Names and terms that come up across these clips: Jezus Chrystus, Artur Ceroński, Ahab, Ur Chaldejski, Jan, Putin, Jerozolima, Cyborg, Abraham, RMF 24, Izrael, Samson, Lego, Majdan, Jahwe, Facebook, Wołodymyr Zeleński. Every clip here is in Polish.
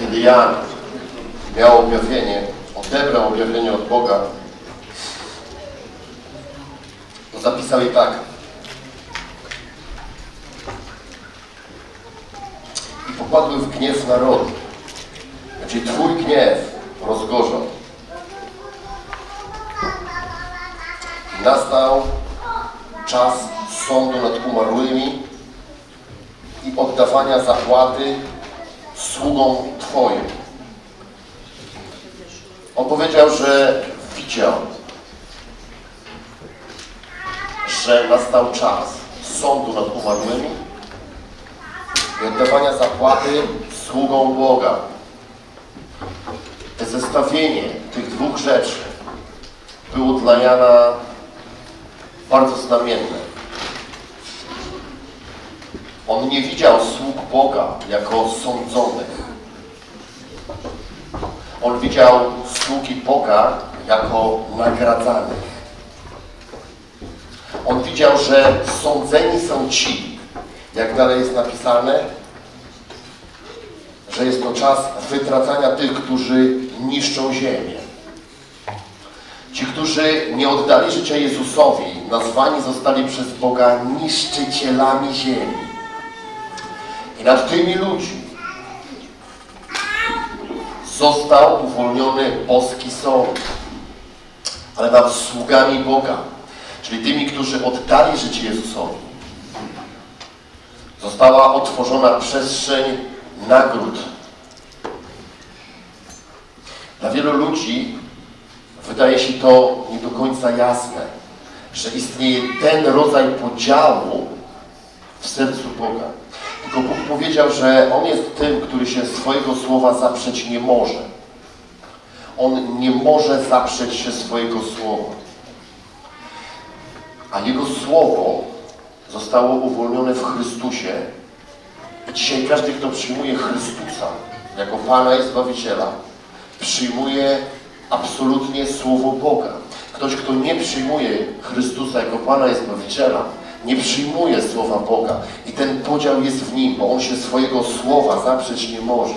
kiedy Jan miał objawienie, odebrał objawienie od Boga, zapisał je tak. I popadły w gniew narodu, gdzie Twój gniew rozgorzał. Nastał czas sądu nad umarłymi i oddawania zapłaty sługom Twoim. On powiedział, że widział, że nastał czas sądu nad umarłymi i oddawania zapłaty sługom Boga. Zestawienie tych dwóch rzeczy było dla Jana bardzo znamienne. On nie widział sług Boga jako sądzonych. On widział sługi Boga jako nagradzanych. On widział, że sądzeni są ci, jak dalej jest napisane, że jest to czas wytracania tych, którzy niszczą ziemię. Ci, którzy nie oddali życia Jezusowi, nazwani zostali przez Boga niszczycielami ziemi. I nad tymi ludźmi został uwolniony boski sąd, ale nad sługami Boga, czyli tymi, którzy oddali życie Jezusowi, została otworzona przestrzeń nagród. Dla wielu ludzi wydaje się to nie do końca jasne, że istnieje ten rodzaj podziału w sercu Boga. Tylko Bóg powiedział, że On jest tym, który się swojego słowa zaprzeć nie może. On nie może zaprzeć się swojego słowa. A Jego słowo zostało uwolnione w Chrystusie. I dzisiaj każdy, kto przyjmuje Chrystusa jako Pana i Zbawiciela, przyjmuje absolutnie Słowo Boga. Ktoś, kto nie przyjmuje Chrystusa jako Pana i Zbawiciela, nie przyjmuje Słowa Boga. I ten podział jest w nim, bo on się swojego Słowa zaprzeć nie może.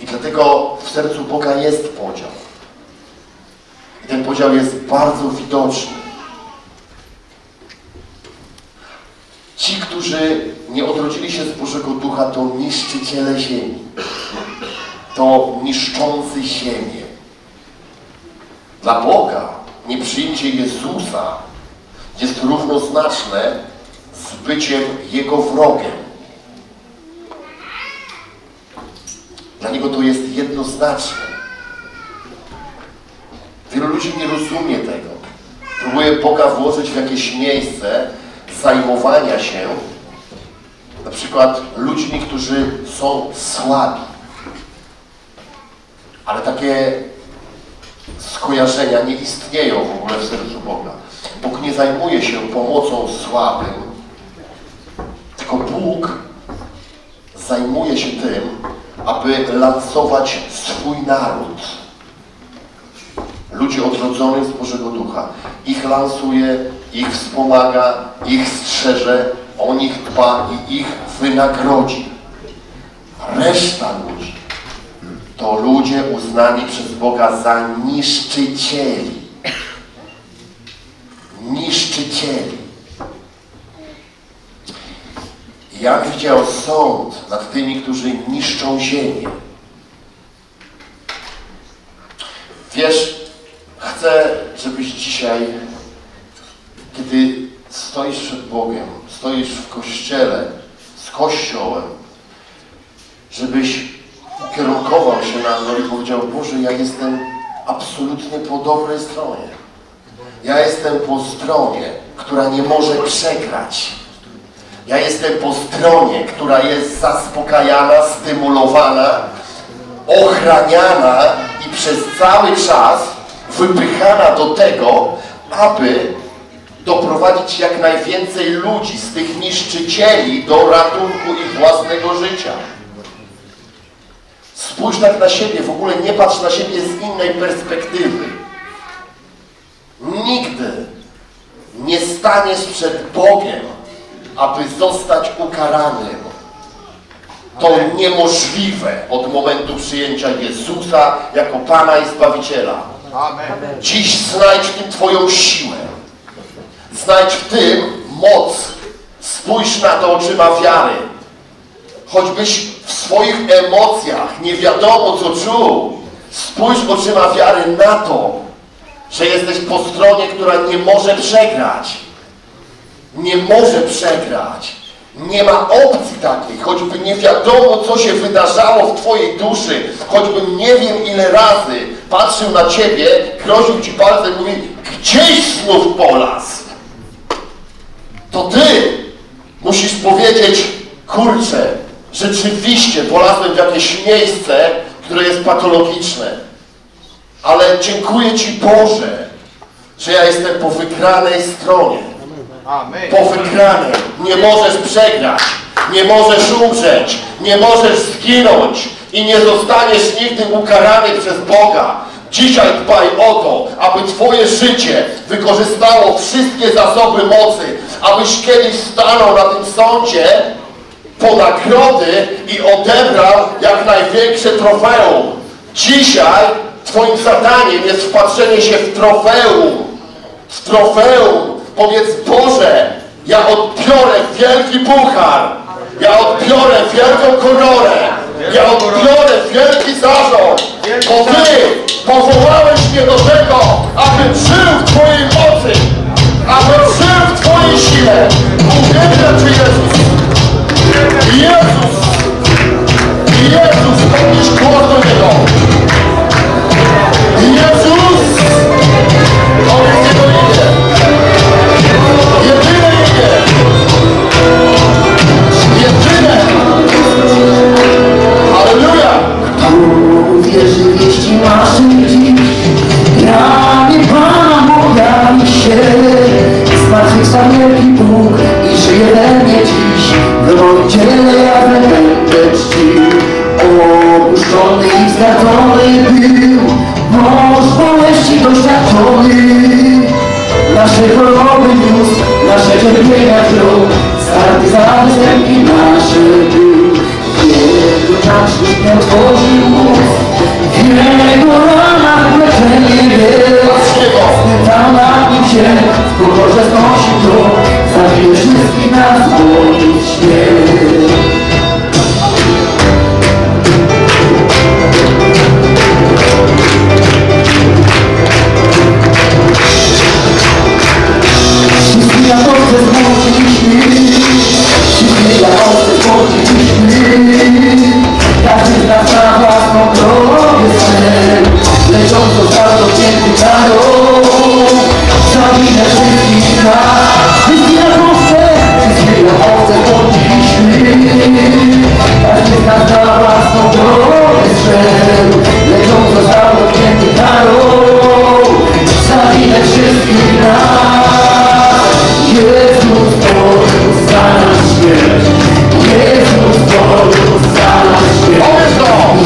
I dlatego w sercu Boga jest podział. I ten podział jest bardzo widoczny. Ci, którzy nie odrodzili się z Bożego Ducha, to niszczyciele ziemi. To niszczący ziemię. Dla Boga nieprzyjęcie Jezusa jest równoznaczne z byciem Jego wrogiem. Dla Niego to jest jednoznaczne. Wielu ludzi nie rozumie tego. Próbuje Boga włożyć w jakieś miejsce zajmowania się na przykład ludźmi, którzy są słabi. Ale takie skojarzenia nie istnieją w ogóle w sercu Boga. Bóg nie zajmuje się pomocą słabym, tylko Bóg zajmuje się tym, aby lansować swój naród. Ludzi odrodzonych z Bożego Ducha. Ich lansuje, ich wspomaga, ich strzeże, o nich dba i ich wynagrodzi. Reszta ludzi to ludzie uznani przez Boga za niszczycieli. Niszczycieli. Jan widział sąd nad tymi, którzy niszczą ziemię. Wiesz, chcę, żebyś dzisiaj, kiedy stoisz przed Bogiem, stoisz w Kościele, z Kościołem, żebyś ukierunkował się na mną i powiedział: Boże, ja jestem absolutnie po dobrej stronie. Ja jestem po stronie, która nie może przegrać. Ja jestem po stronie, która jest zaspokajana, stymulowana, ochraniana i przez cały czas wypychana do tego, aby doprowadzić jak najwięcej ludzi z tych niszczycieli do ratunku ich własnego życia. Spójrz tak na siebie, w ogóle nie patrz na siebie z innej perspektywy. Nigdy nie staniesz przed Bogiem, aby zostać ukaranym. To niemożliwe od momentu przyjęcia Jezusa jako Pana i Zbawiciela. Amen. Dziś znajdź w tym Twoją siłę. Znajdź w tym moc. Spójrz na to oczyma wiary. Choćbyś w swoich emocjach nie wiadomo co czuł, spójrz oczyma wiary na to, że jesteś po stronie, która nie może przegrać. Nie może przegrać. Nie ma opcji takiej, choćby nie wiadomo, co się wydarzało w Twojej duszy, choćbym nie wiem ile razy patrzył na Ciebie, groził Ci palcem, mówi, gdzieś znów polas. To Ty musisz powiedzieć, kurczę, rzeczywiście polazłem w jakieś miejsce, które jest patologiczne, ale dziękuję Ci Boże, że ja jestem po wygranej stronie. Po wygranej. Nie możesz przegrać, nie możesz umrzeć, nie możesz zginąć i nie zostaniesz nigdy ukarany przez Boga. Dzisiaj dbaj o to, aby Twoje życie wykorzystało wszystkie zasoby mocy, abyś kiedyś stanął na tym sądzie po nagrody i odebrał jak największe trofeum. Dzisiaj Twoim zadaniem jest wpatrzenie się w trofeum. W trofeum. Powiedz, Boże, ja odbiorę wielki puchar, ja odbiorę wielką koronę, ja odbiorę wielki zarząd, bo Ty powołałeś mnie do tego, abym żył w Twojej mocy, abym żył w Twojej sile. Uwielbiam Cię, Jezus. Jezus, Jezus, podnieś głos do Niego. Jezus, On jest Jego imię. Jedyne imię! Jedyne! Halleluja! Kto uwierzy w wieści naszych dziś, ramię Pana Boga się, zmartwychwstał wielki Bóg i żyje we mnie dziś, w moim ciele ja będę czcił, opuszczony i zdradzony był, mąż boleści doświadczony. Nasze choroby niósł, nasze cierpienia wziął, starty za występki nasze był. Jego czas nie otworzył ust, w Jego ranach leczenie wiec. Spętał na nim się, w pokorze znosił to, zabił wszystkich nas boli śmierć. Wszystkie na Polsce złożyliśmy, wszystkie na Polsce złożyliśmy. Każdy z nas na własną drogę sen, lecząc został dotknięty karą. Zawinę wszystkich nas, wszystkie na Polsce złożyliśmy. Każdy z nas na własną drogę sen, lecząc został dotknięty karą. Zawinę wszystkich nas. Jezus Chrystus za nas śmierć. Jezus Chrystus za nas śmierć.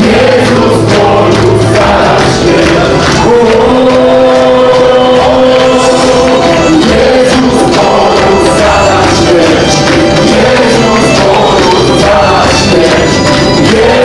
Jezus Chrystus za nas śmierć. Jezus Chrystus za nas śmierć. Jezus Chrystus za nas śmierć.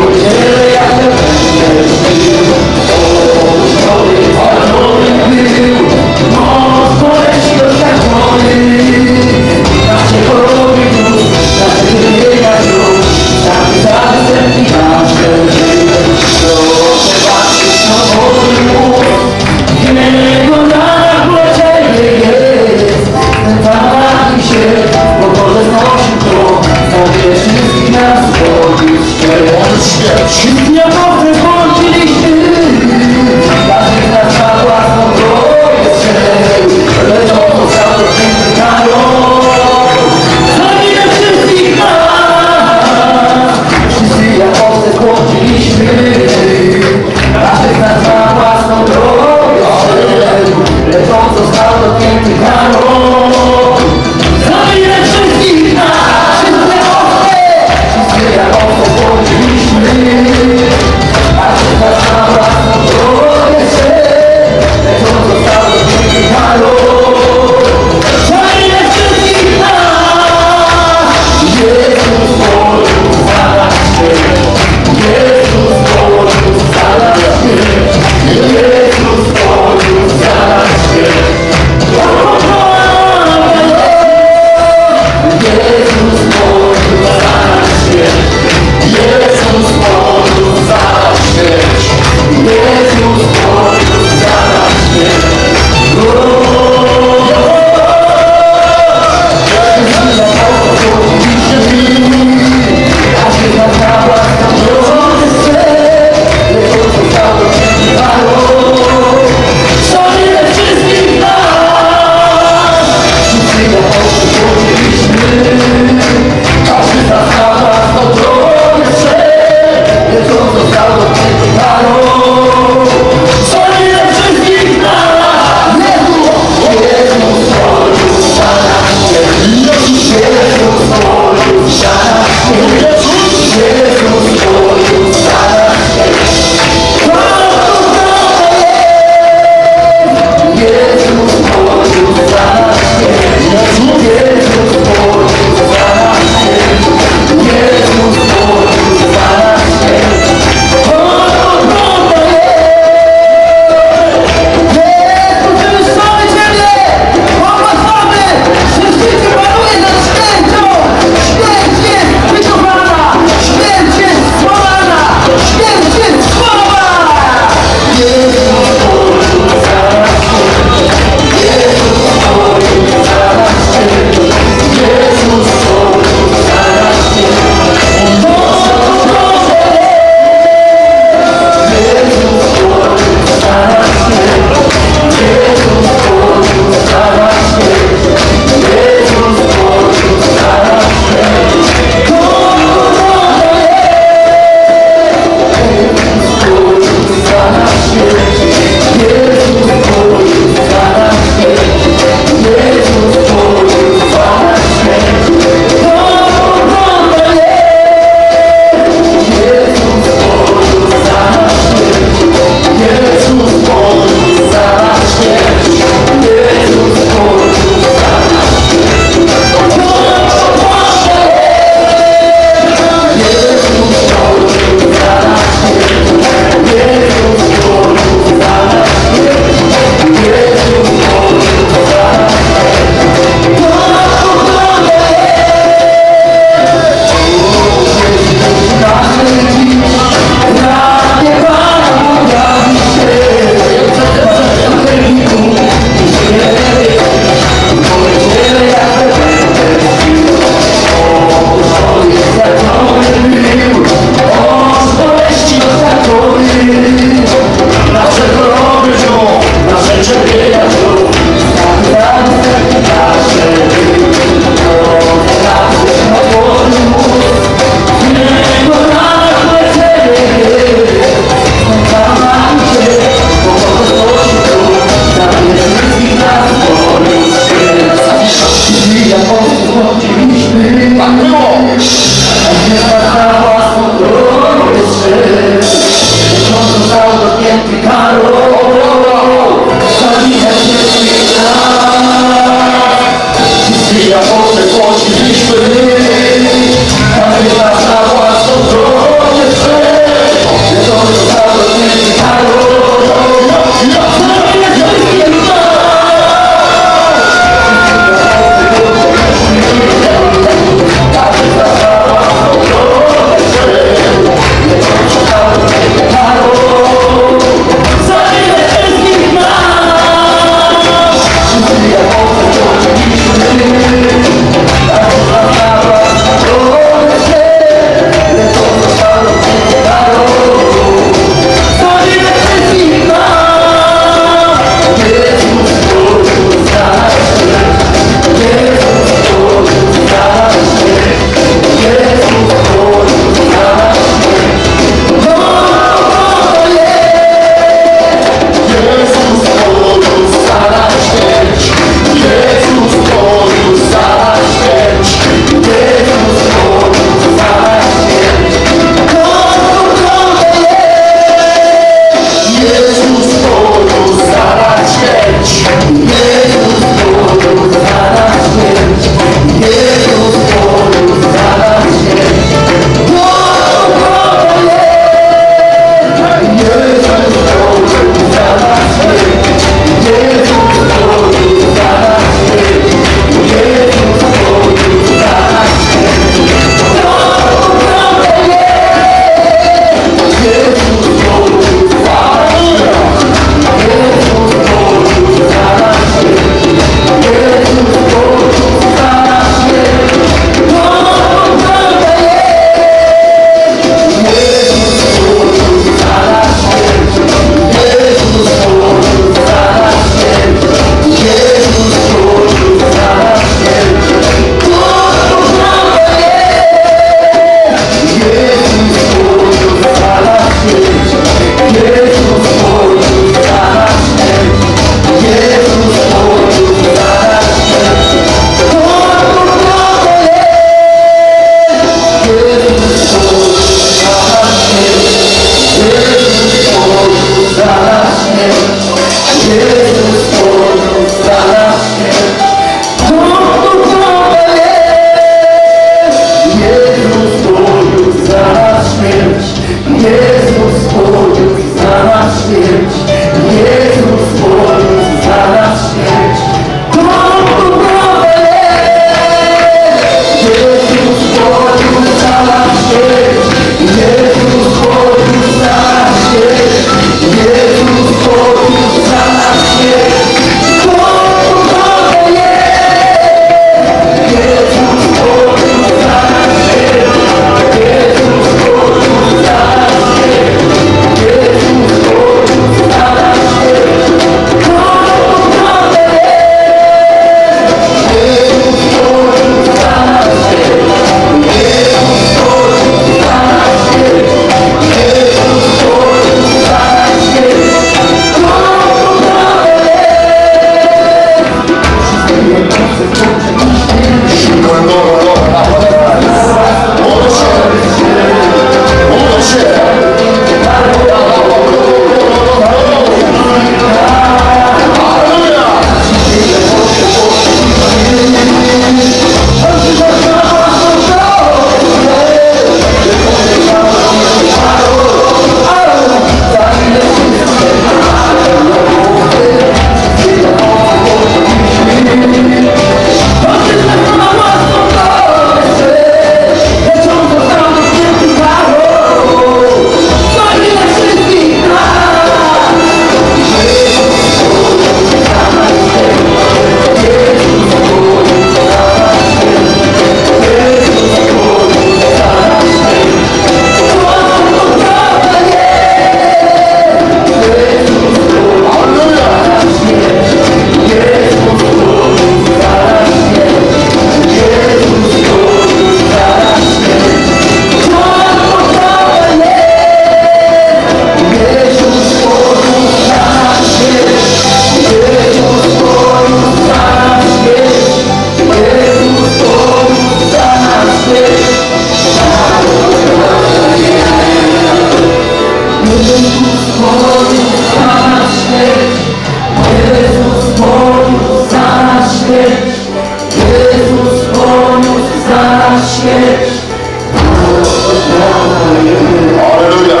Alleluja.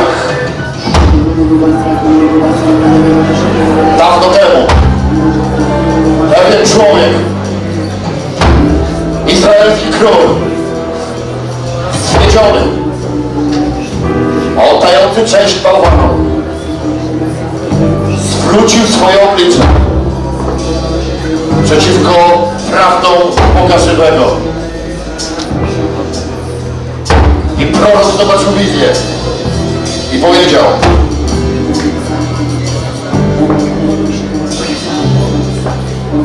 Dawno temu pewien człowiek, izraelski król, zwiedziony, oddający cześć bałwanom, zwrócił swoje oblicze przeciwko prawdom Boga żywego. I prorok zobaczył wizję i powiedział: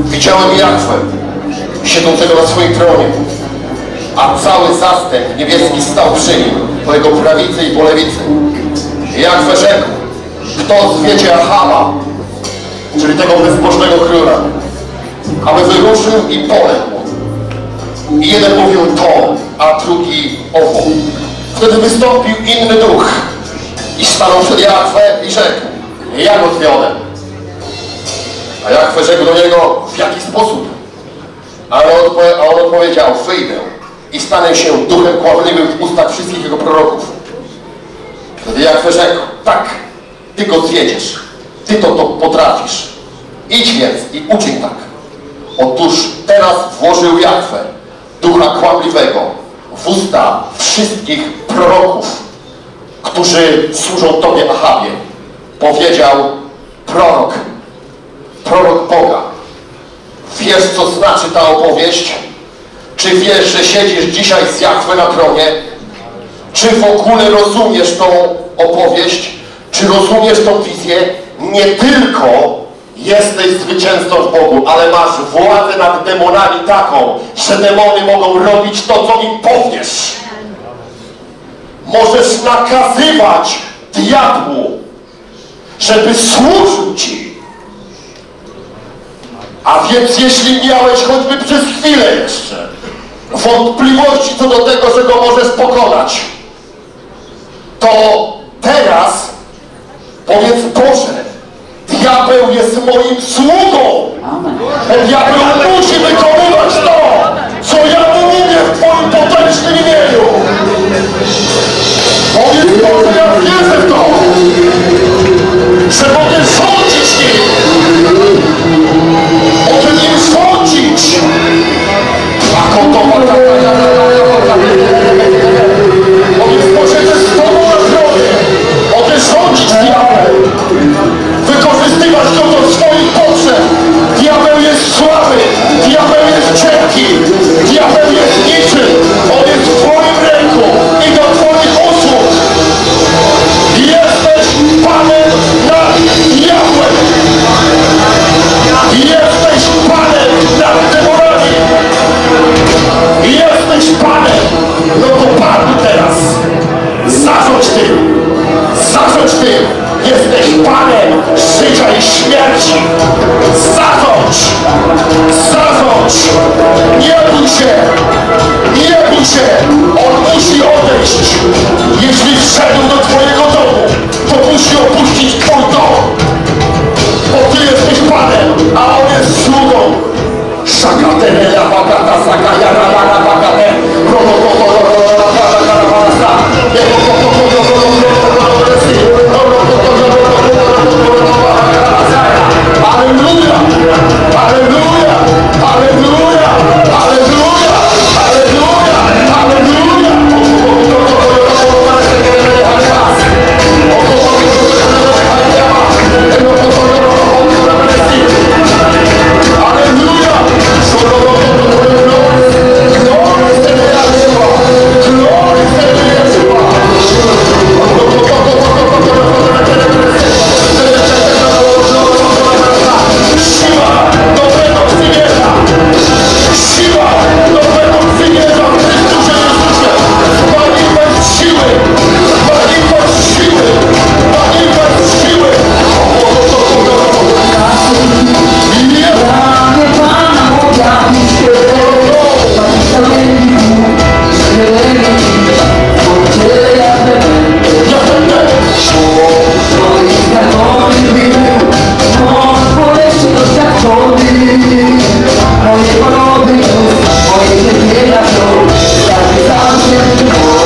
widziałem Jachwę siedzącego na swoim tronie, a cały zastęp niebieski stał przy nim, po jego prawicy i po lewicy. I Jachwę rzekł: kto zwiedzie Ahaba, czyli tego bezbożnego króla, aby wyruszył i poległ. I jeden mówił to, a drugi owo. Wtedy wystąpił inny duch i stanął przed Jachwę i rzekł: ja go zmionę. A Jachwę rzekł do niego: w jaki sposób? A on odpowiedział: wyjdę i stanę się duchem kłamliwym w ustach wszystkich jego proroków. Wtedy Jachwę rzekł: tak, ty go zjedziesz, ty to potrafisz. Idź więc i uczyń tak. Otóż teraz włożył Jachwę, ducha kłamliwego, w usta wszystkich proroków, którzy służą tobie, Ahabie. Powiedział prorok Boga. Wiesz, co znaczy ta opowieść? Czy wiesz, że siedzisz dzisiaj z Jachwę na tronie? Czy w ogóle rozumiesz tą opowieść? Czy rozumiesz tą wizję? Nie tylko jesteś zwycięzcą w Bogu, ale masz władzę nad demonami taką, że demony mogą robić to, co im powiesz. Możesz nakazywać diabłu, żeby służył ci. A więc jeśli miałeś choćby przez chwilę jeszcze wątpliwości co do tego, że go możesz pokonać, to teraz powiedz: Boże, diabeł jest moim sługą. Ten diabeł musi wykonywać to, co ja mu mówię w twoim potężnym imieniu. Powiedz: Boże, ja wierzę w to, że mogę rządzić nim. Mogę nim rządzić. Powiedz: Boże, że z tobą na drogę mogę rządzić diabeł. Wykorzystywać go do swoich potrzeb. Diabeł jest słaby, diabeł jest cienki, diabeł jest niczym. On jest w twoim ręku i do twoich usług. Jesteś panem nad diabłem. Jesteś panem nad demonami. Jesteś panem. No to panuj teraz. Zarządź tym. Zarządź tym. Jesteś panem życia i śmierci. Zarządź! Zarządź! Nie bój się! Nie bój się! On musi odejść. Jeśli wszedł do twojego domu, to musi opuścić twój dom. Bo ty jesteś panem, a on jest sługą. Szakaterela bagata, sakajara, bara, bagate, Alleluja! Alleluja! Alleluja! Alleluja! Alleluja! Alleluja! Moje nie są, tak sam się boję.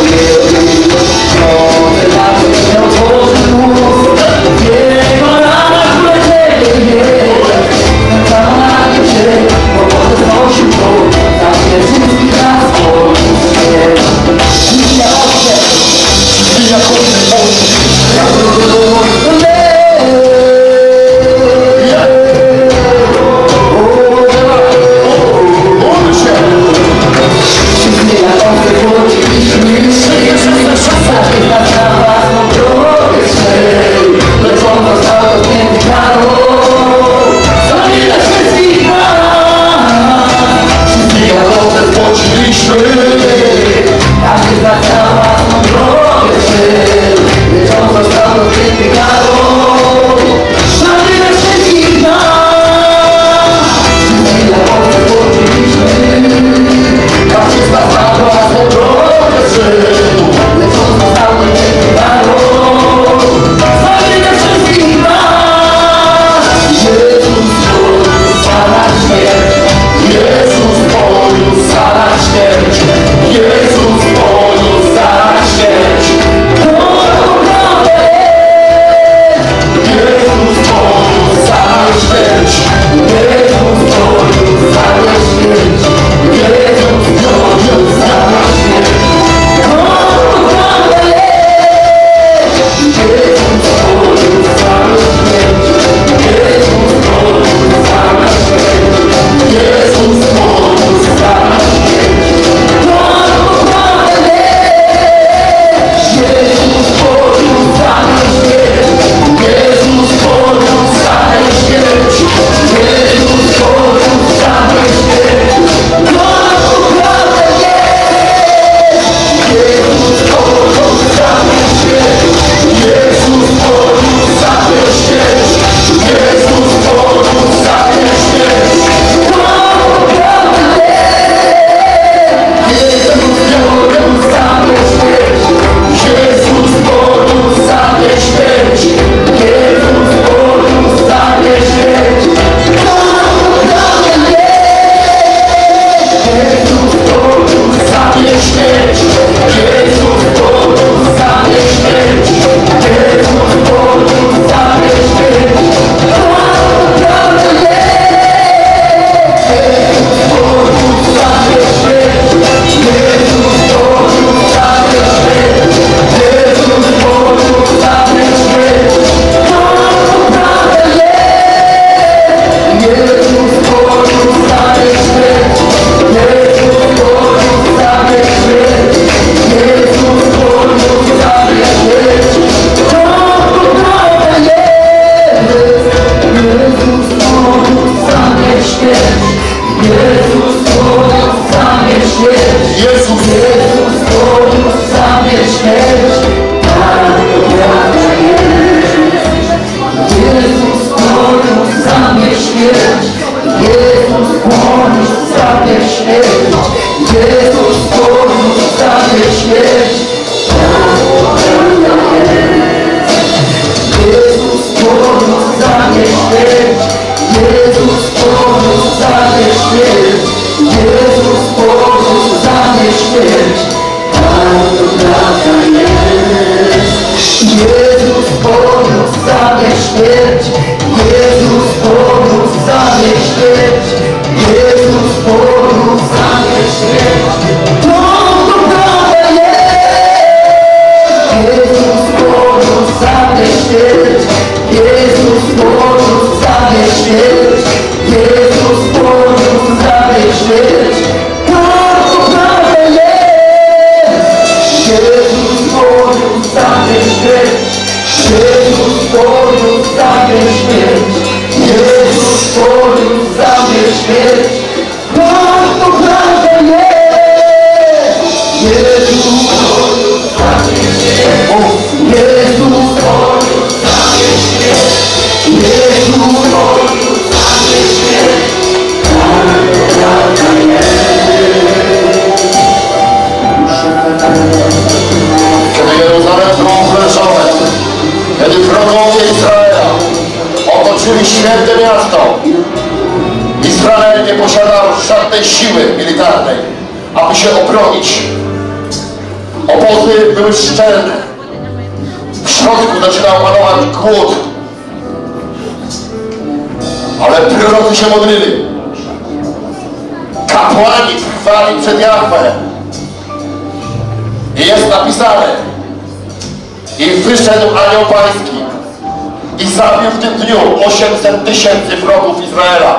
800 tysięcy wrogów Izraela.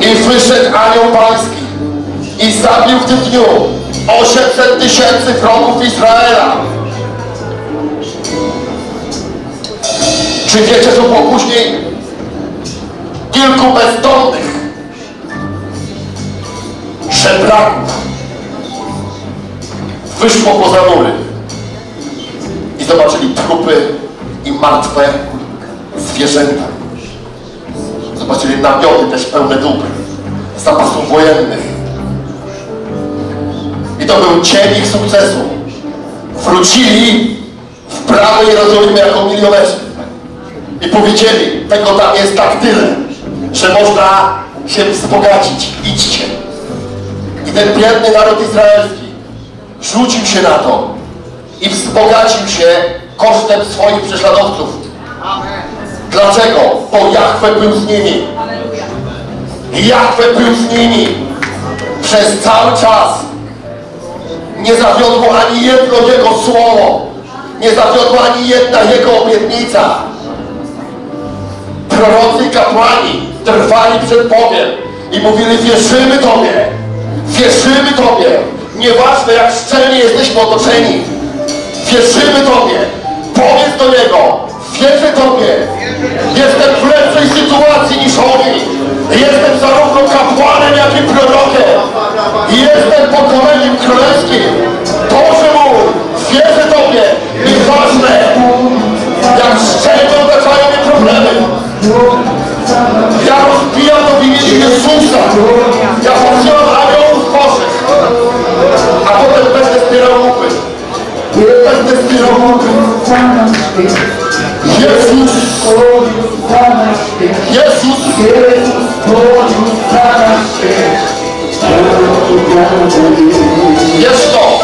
I wyszedł anioł pański i zabił w tym dniu 800 tysięcy wrogów Izraela. Czy wiecie, co było później? Kilku bezdomnych żebraków wyszło poza mury i zobaczyli trupy i martwe zwierzęta. Zobaczyli namioty też pełne dóbr, zapasów wojennych. I to był cień ich sukcesu. Wrócili w prawo Jerozolimy jako milionerzy. I powiedzieli, tego tam jest tak tyle, że można się wzbogacić. Idźcie. I ten biedny naród izraelski rzucił się na to i wzbogacił się kosztem swoich prześladowców. Dlaczego? Bo Jahwe był z nimi. Jahwe był z nimi. Przez cały czas nie zawiodło ani jedno jego słowo. Nie zawiodła ani jedna jego obietnica. Prorocy i kapłani trwali przed Bogiem i mówili, wierzymy Tobie. Wierzymy Tobie. Nieważne jak szczelnie jesteśmy otoczeni. Wierzymy Tobie. Powiedz do Niego. Wierzę Tobie. Jestem w lepszej sytuacji niż oni. Jestem zarówno kapłanem, jak i prorokiem. Jestem pod królem królewskim. Boże mój, wierzę Tobie. Nieważne, jak szczerze otaczają mnie problemy. Ja rozbijam to w imieniu Jezusa. Ja posyłam aniołów Bożych. A potem będę wspierał łupy. Będę wspierał łupy. Jezus! Jezus! Jest to!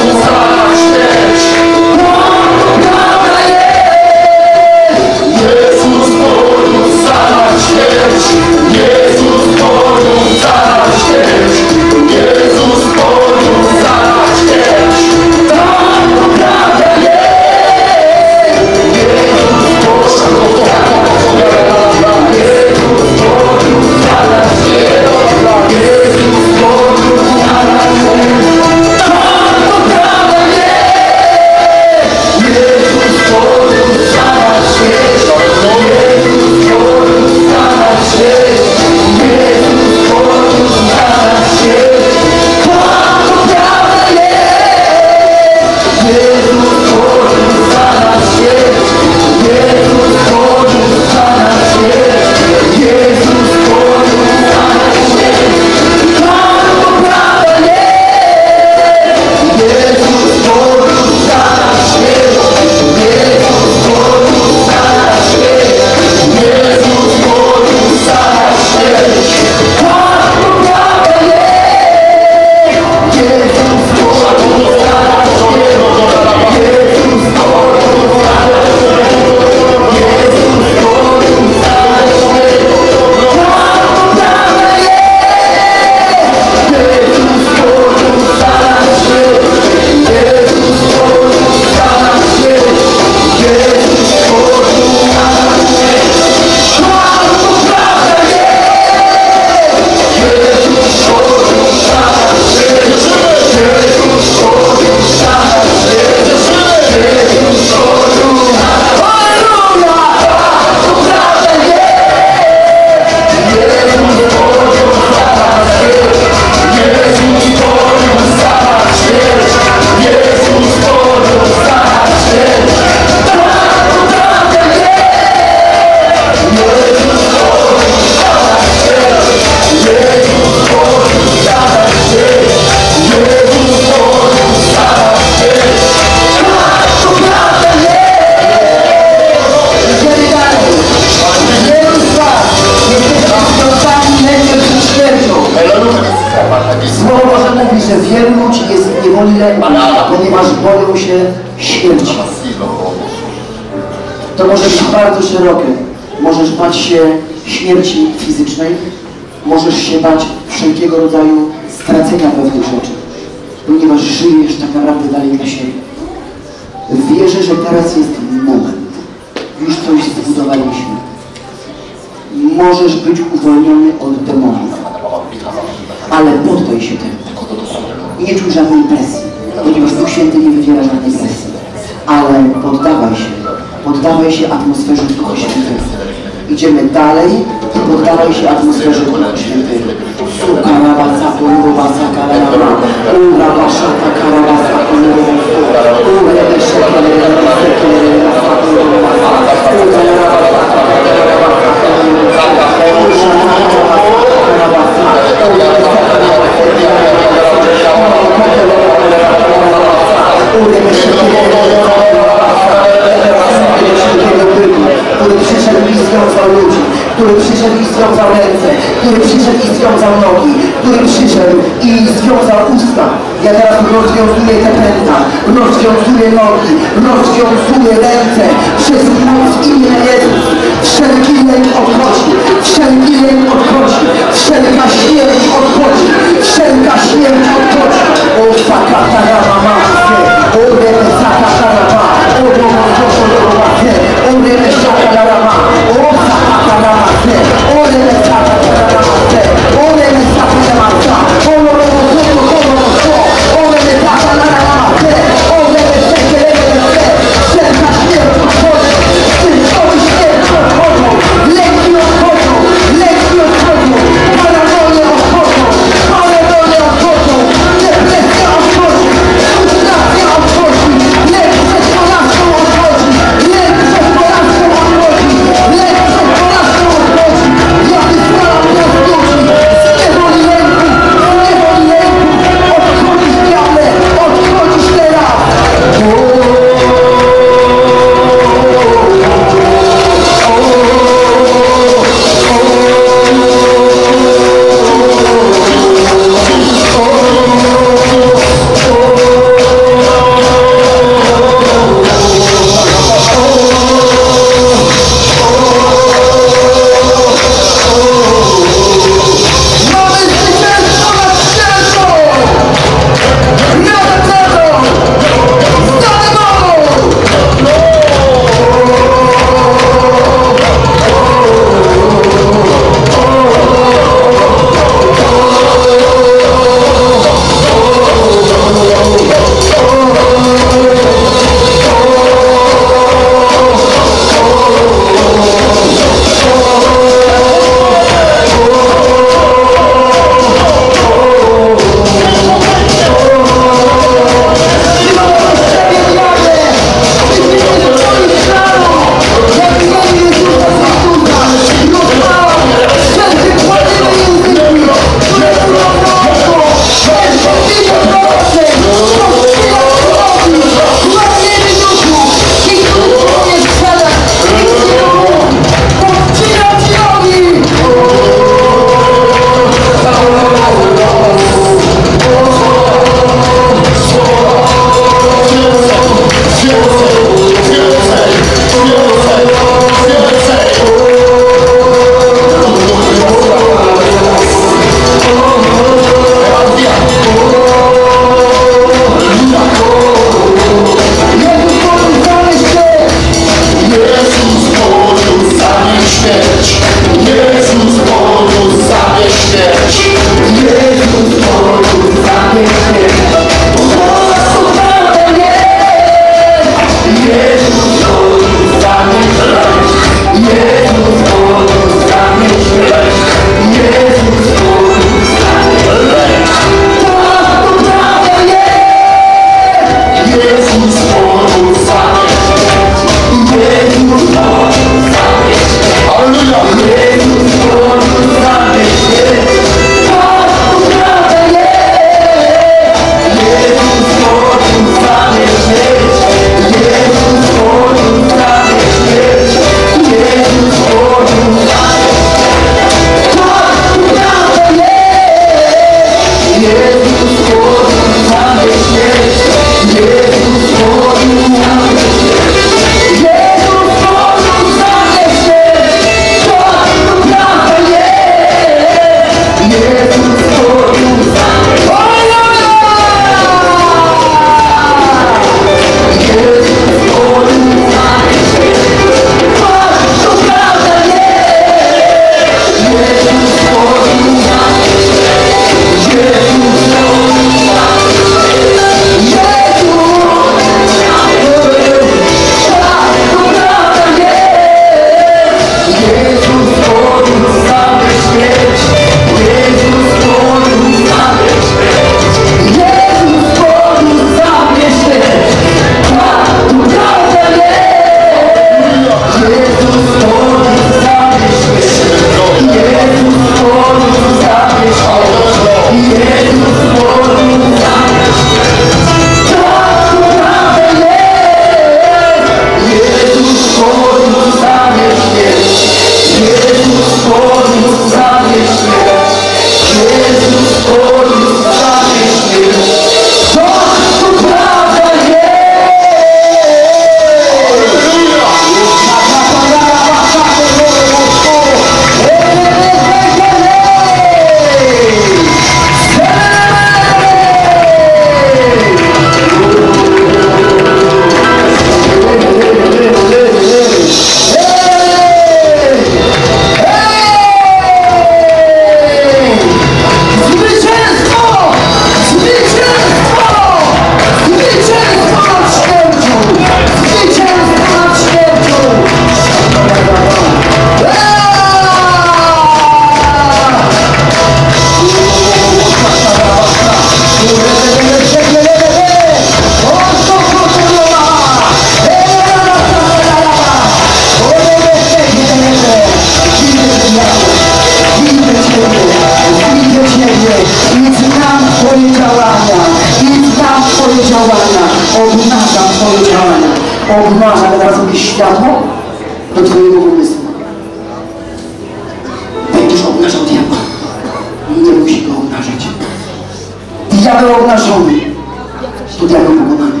to diabeł pokonany.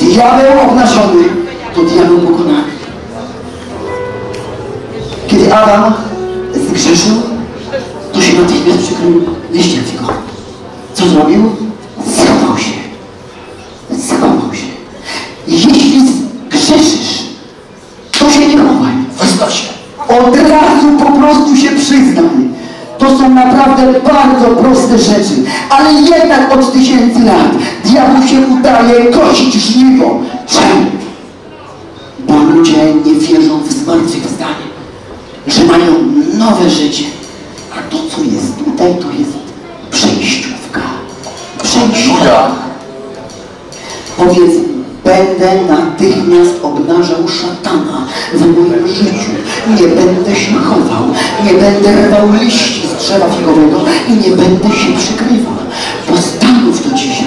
Diabeł obnażony to diabeł pokonany. Kiedy Adam zgrzeszył, to się natychmiast przykrył liściem figowym. Co zrobił? Schował się. Schował się. Jeśli grzeszysz, to się nie chowaj. Wyznaj się. Od razu po prostu się przyznaj. To są naprawdę bardzo proste rzeczy, ale jednak od tysięcy lat diabłu się udaje kosić żniwo. Czemu? Bo ludzie nie wierzą w zmartwychwstanie, że mają nowe życie, a to, co jest tutaj, to jest przejściówka. Przejściówka. Powiedz, będę natychmiast obnażał szatana w moim życiu. Nie będę się chował, nie będę rwał liści z drzewa figowego i nie będę się przykrywał. Postanów to dzisiaj.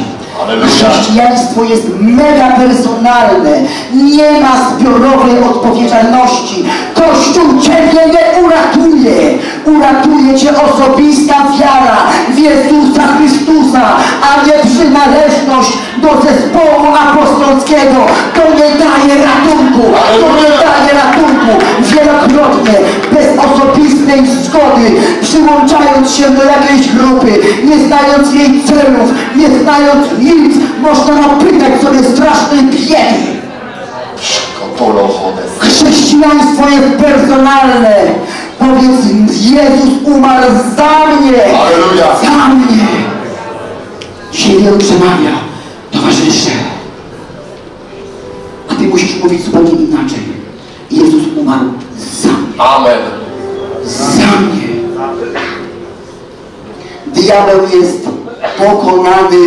Chrześcijaństwo jest mega personalne. Nie ma zbiorowej odpowiedzialności. Kościół Ciebie nie uratuje. Uratuje Cię osobista wiara w Jezusa Chrystusa, a nie przynależność do zespołu apostolskiego. To nie daje ratunku. To nie daje ratunku. Wielokrotnie, bez osobistej zgody, przyłączając się do jakiejś grupy, nie znając jej celów, nie znając nic, można napytać sobie strasznej biedy. Chrześcijaństwo jest personalne. Powiedz, Jezus umarł za mnie. Alleluja. Za mnie. Dzisiaj wielu przemawia, towarzysze. A ty musisz mówić zupełnie inaczej. Jezus umarł za mnie. Amen. Za mnie. Diabeł jest pokonany,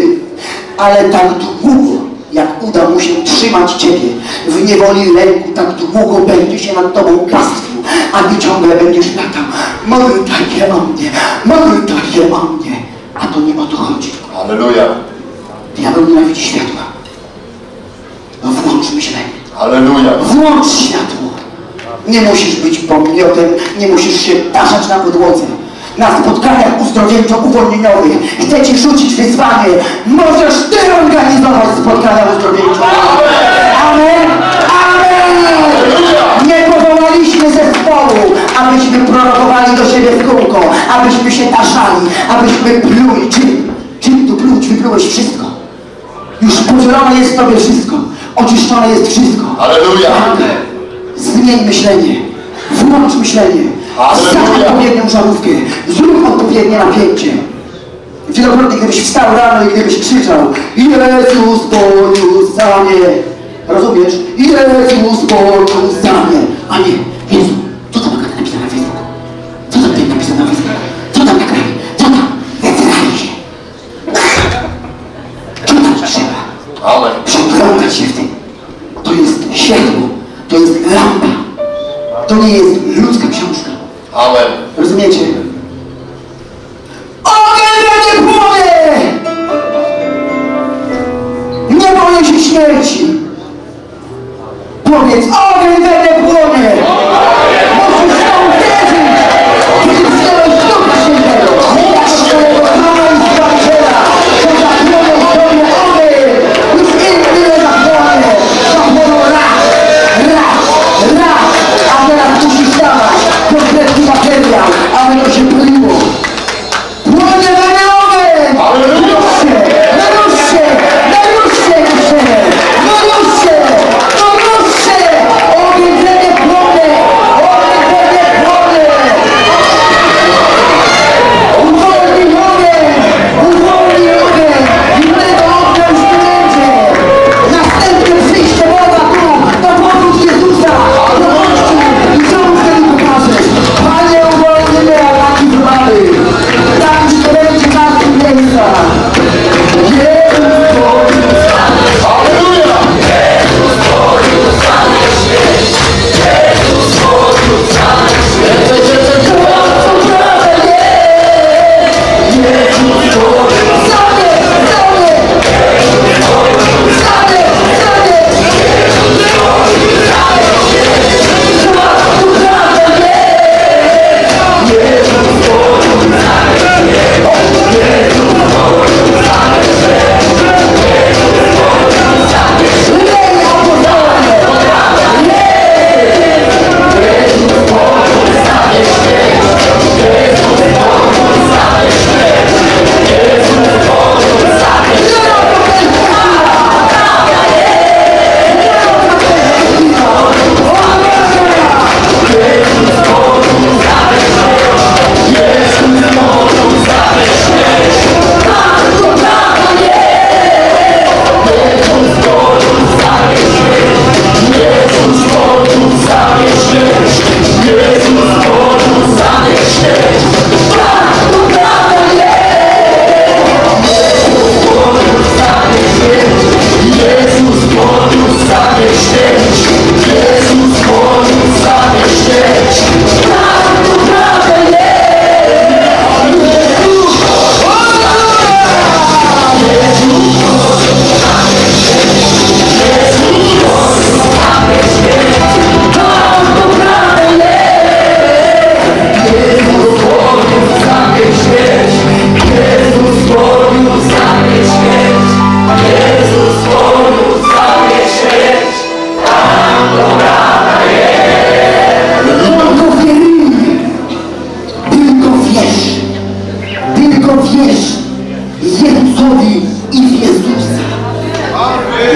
ale tak długo, jak uda mu się trzymać Ciebie w niewoli lęku, tak długo będzie się nad Tobą pastwił, a Ty ciągle będziesz latał. Mój takie o mnie, a to nie o to chodzi. Alleluja. Diabeł nienawidzi światła. No włącz myślenie. Alleluja. Włącz światło. Nie musisz być pomiotem, nie musisz się taszać na podłodze. Na spotkaniach uzdrowieńczo-uwolnieniowych chcę Ci rzucić wyzwanie. Możesz Ty organizować spotkania uzdrowieńczo-uwolnieniowe. Amen! Amen! Nie powołaliśmy zespołu, abyśmy prorokowali do siebie w kółko, abyśmy się taszali, abyśmy pluli. Czym tu pluć? Wyplułeś wszystko. Już podzielone jest Tobie wszystko. Oczyszczone jest wszystko. Alleluja! Zmień myślenie. Włącz myślenie. Zrób odpowiednią żarówkę, zrób odpowiednie napięcie. Wielokrotnie, gdybyś wstał rano i gdybyś krzyczał Jezus poniósł za mnie. Rozumiesz? Jezus poniósł za mnie. A nie, Jezu, co tam napisane na Facebooku? Co tam tutaj napisane na Facebooku? Co tam nagrali? Co tam? Wytrali się. Czytać trzeba. Przeglądać się w tym. To jest światło. To jest lampa. To nie jest ludzka książka. Ale... Rozumiecie? Ogień będzie płonie! Nie boję się śmierci. Powiedz, ogień będzie płonie! Musisz to uwierzyć! Kiedy wziąłeś Ducha Świętego, naszego Pana i Zbawiciela, to zapłonął w Tobie ogień! Nic inny nie zapłonie! Zapłonął raz! Teraz musisz dawać konkretny materiał, aby to się paliło. Płonie na ogień! Naruszcie! Naruszcie! wierz, tylko wierz Jezusowi i w Jezusa.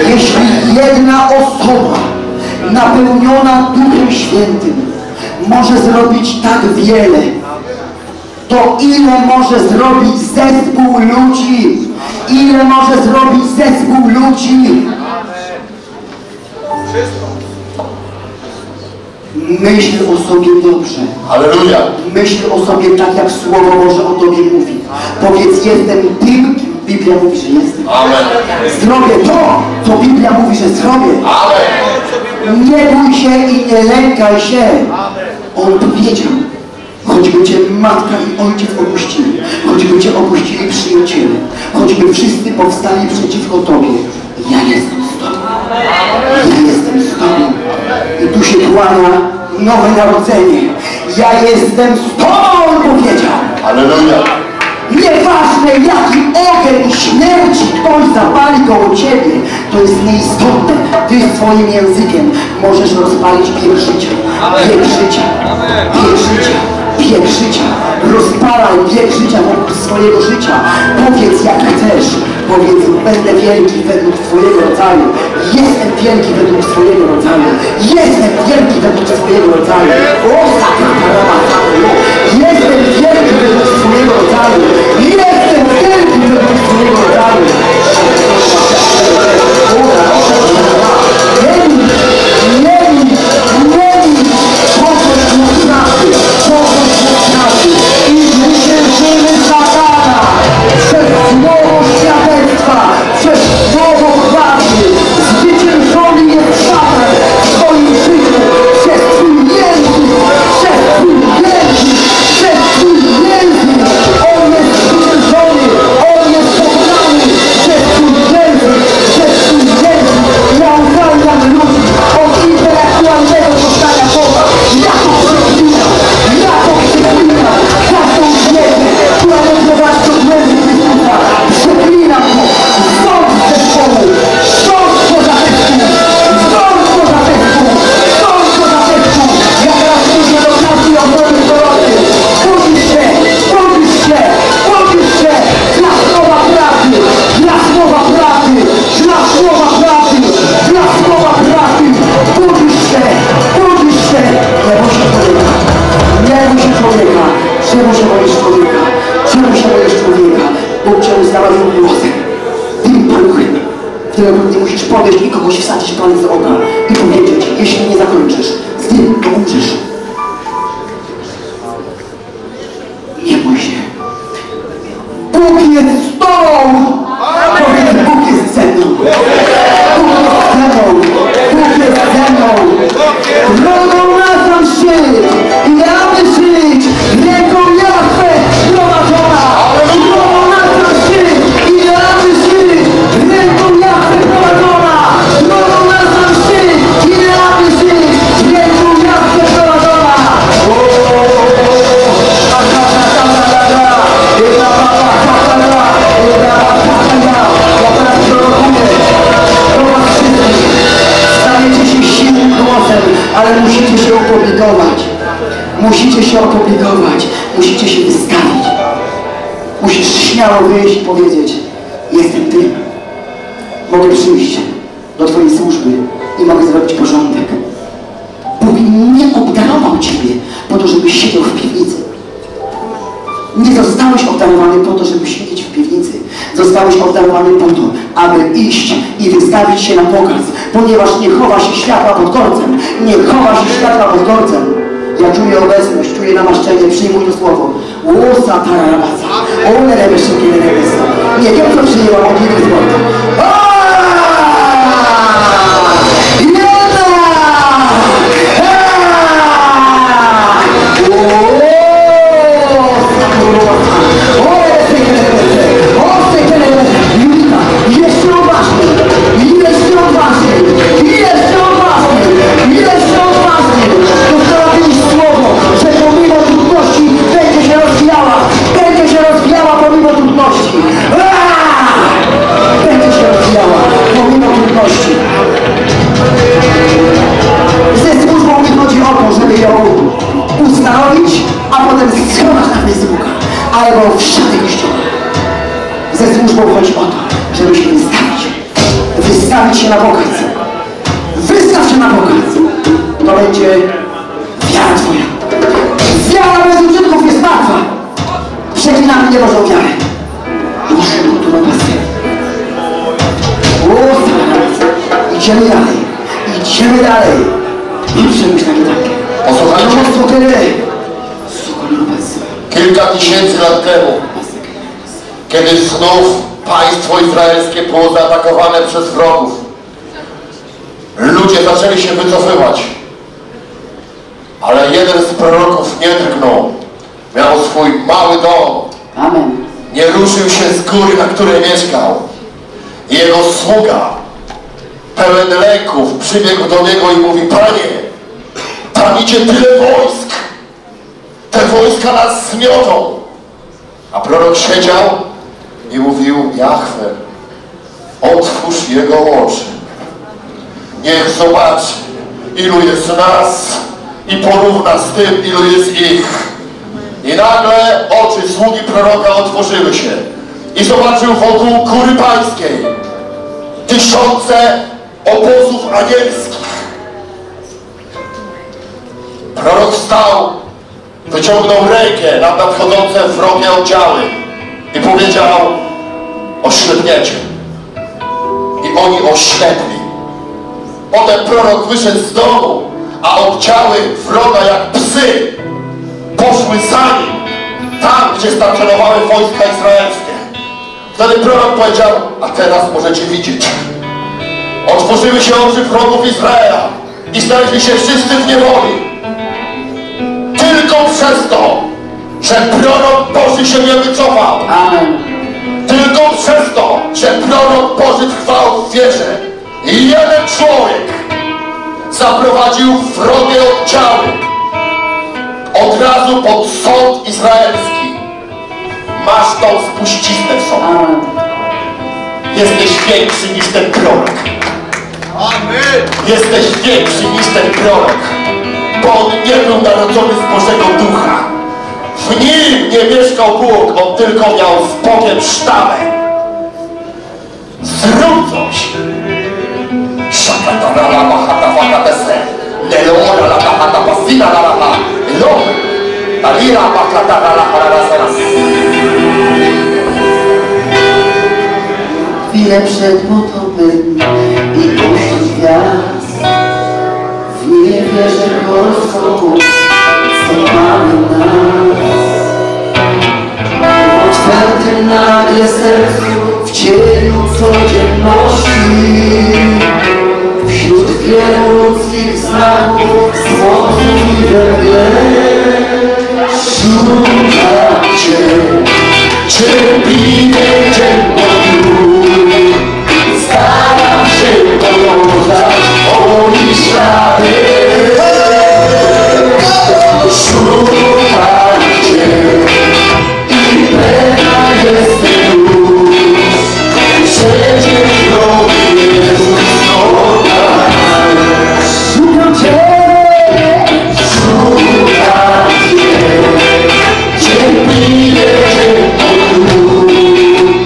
Jeśli jedna osoba napełniona Duchem Świętym może zrobić tak wiele, to ile może zrobić zespół ludzi? Ile może zrobić zespół ludzi? Myśl o sobie dobrze. Alleluja. Myśl o sobie tak, jak Słowo Boże o Tobie mówi. Powiedz, jestem tym, kim Biblia mówi, że jestem. Amen. Zrobię to, co Biblia mówi, że zrobię. Amen. Nie bój się i nie lękaj się. On powiedział, choćby Cię matka i ojciec opuścili, choćby Cię opuścili przyjaciele, choćby wszyscy powstali przeciwko Tobie, ja jestem z Tobą. Ja jestem z Tobą. I tu się kłania nowe narodzenie. Ja jestem z Tobą, on powiedział. Alleluja. Nieważne jaki ogień śmierci ktoś zapali koło Ciebie, to jest nieistotne. Ty swoim językiem możesz rozpalić piec życia. Piec życia. Piec życia. Wiek życia. Rozpalaj wiek życia wokół swojego życia. Powiedz jak chcesz. Powiedz, będę wielki według swojego rodzaju. Jestem wielki według swojego rodzaju. Jestem wielki według swojego rodzaju. O, jestem wielki według swojego rodzaju. Jestem wielki według swojego rodzaju. Się na pokaz, ponieważ nie chowa się światła pod korcem, nie chowa się światła pod korcem. Ja czuję obecność, czuję namaszczenie, przyjmuj to słowo. Łosa tararabaca, one rebesza, kiedy rebesza. Nie wiem, co przyjęłam od innych słowa. Będzie się rozwijała pomimo trudności. Będzie się rozwijała. zasługa, albo wszędzie ze służbą chodzi o to, żeby się wystawić. Wystawić się na Boga. Wystaw się na Boga. To będzie wiara twoja. Wiara bez uczynków jest martwa. Przeklinamy niebożą wiarę. I musimy tu napasy. Idziemy dalej. Idziemy dalej. Nie przemyślamy takie. Posłuchajcie. Kilka tysięcy lat temu, kiedy znów państwo izraelskie było zaatakowane przez wrogów, ludzie zaczęli się wycofywać. Ale jeden z proroków nie drgnął. Miał swój mały dom. Amen. Nie ruszył się z góry, na której mieszkał. Jego sługa, pełen lęków, przybiegł do niego i mówi: Panie, tam idzie tyle wojsk. Te wojska nas zmiotą. A prorok siedział i mówił: Jahwe, otwórz jego oczy. Niech zobaczy, ilu jest nas i porówna z tym, ilu jest ich. I nagle oczy sługi proroka otworzyły się i zobaczył wokół góry pańskiej tysiące obozów anielskich. Prorok wstał, wyciągnął rękę na nadchodzące wrogie oddziały i powiedział: oślepniecie. I oni oślepli. Potem prorok wyszedł z domu, a oddziały wroga jak psy poszły za nim, tam gdzie stacjonowały wojska izraelskie. Wtedy prorok powiedział: a teraz możecie widzieć. Otworzyły się oczy wrogów Izraela i znaleźli się wszyscy w niewoli. Tylko przez to, że prorok Boży się nie wycofał. Amen. Tylko przez to, że prorok Boży trwał w wierze. I jeden człowiek zaprowadził wrogie oddziały od razu pod sąd izraelski. Masz tą spuściznę w sobie. Amen. Jesteś większy niż ten prorok. Amen. Jesteś większy niż ten prorok. Bo on nie był narodzony z Bożego Ducha. W nim nie mieszkał Bóg, on tylko miał z Bogiem sztamę. Zrób coś! Szakata na lama, hatafata desę, leona lama, hatafasina na lama, lom, talira bakata na lama. Chwilę przed motowym i uszy gwiazd. Nie wierzę Polską, stopamy nas. Otwartym nagle sercu, w cieniu codzienności. Wśród wielu ludzkich znaków, słońcu i węgle. Szukam Cię, cierpliwie dzień po dniu. Staram się podążać, oni ślady. Szukam Cię i pewna jesteś już. Wszędzie drogi Jezus oddasz. Szukam Cię, szukam Cię, cierpliwie Cię podróż.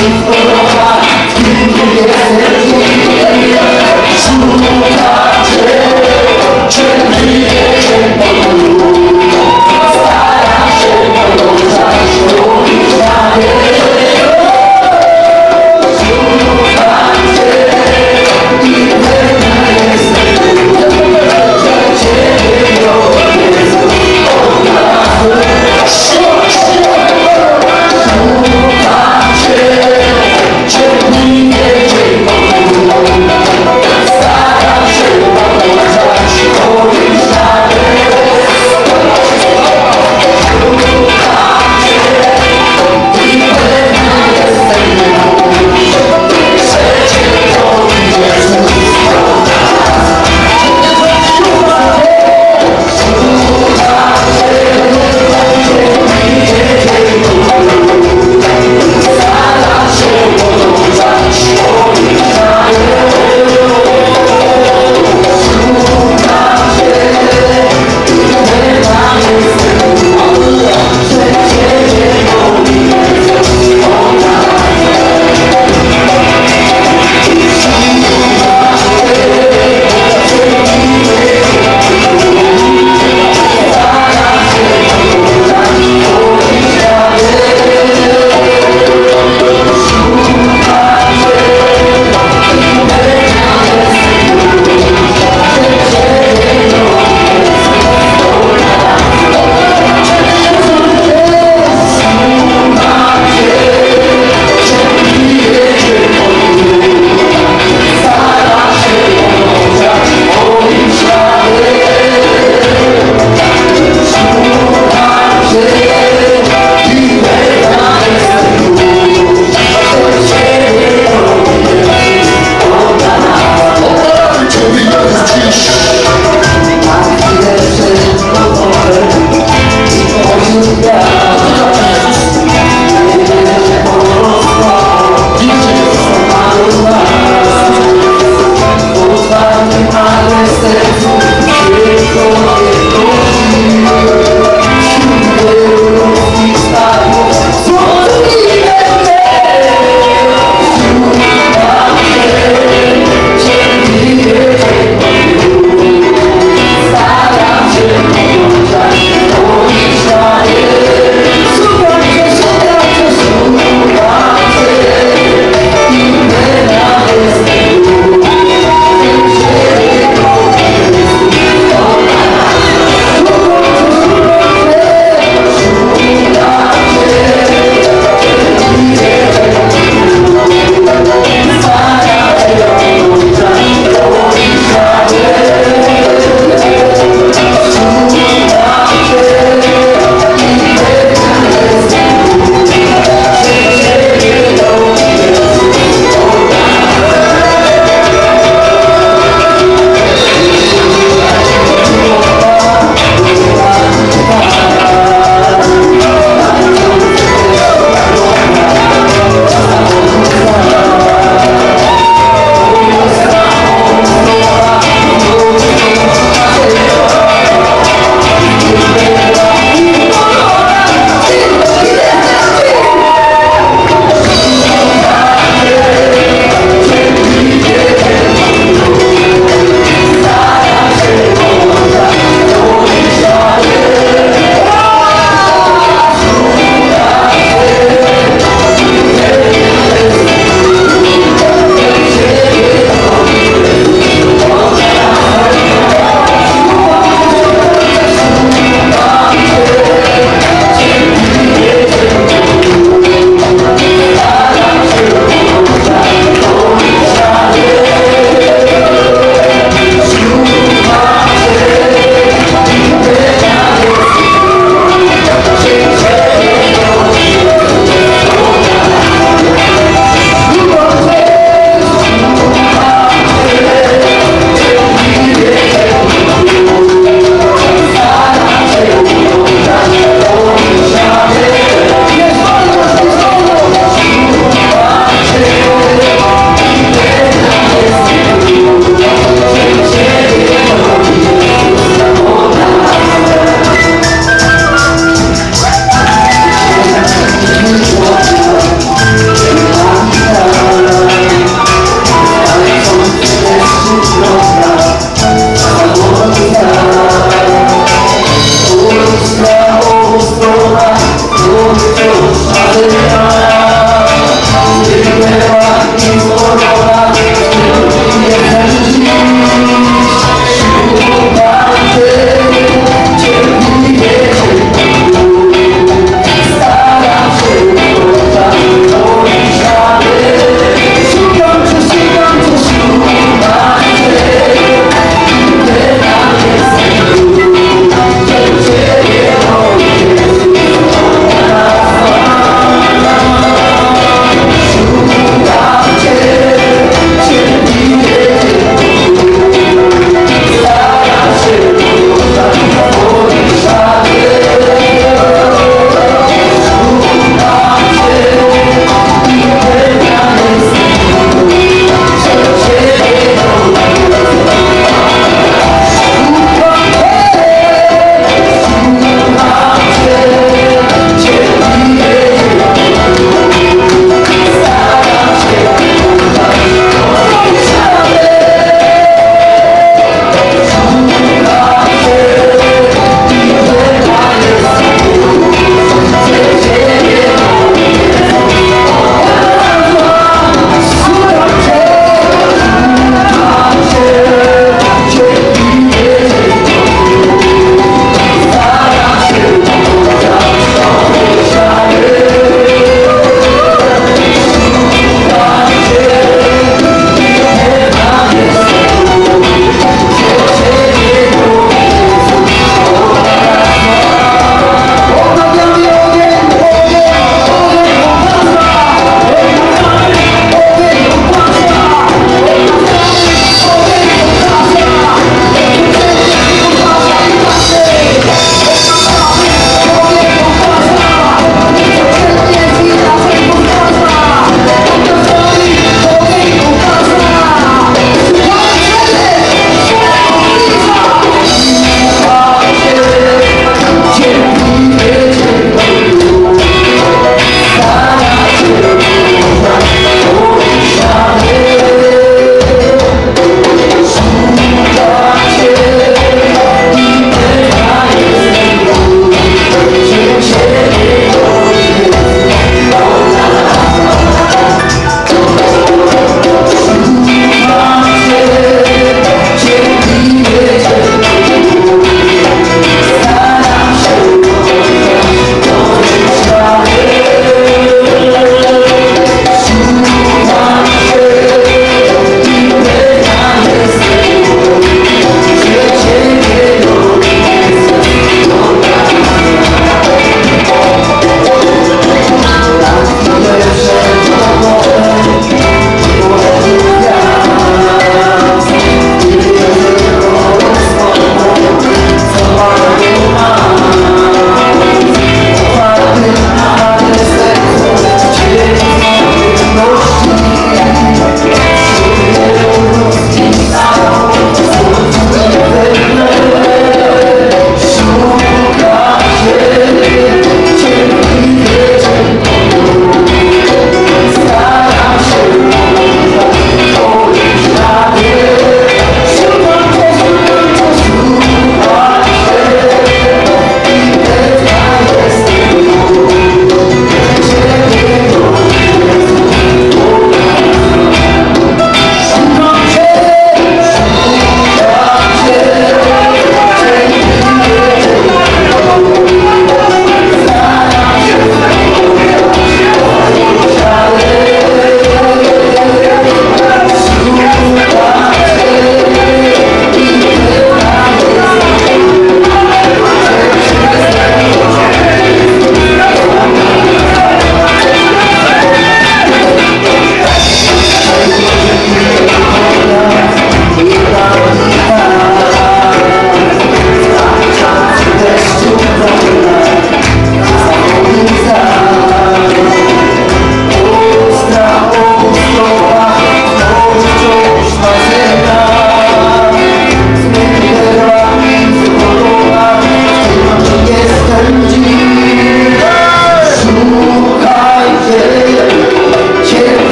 Dzień,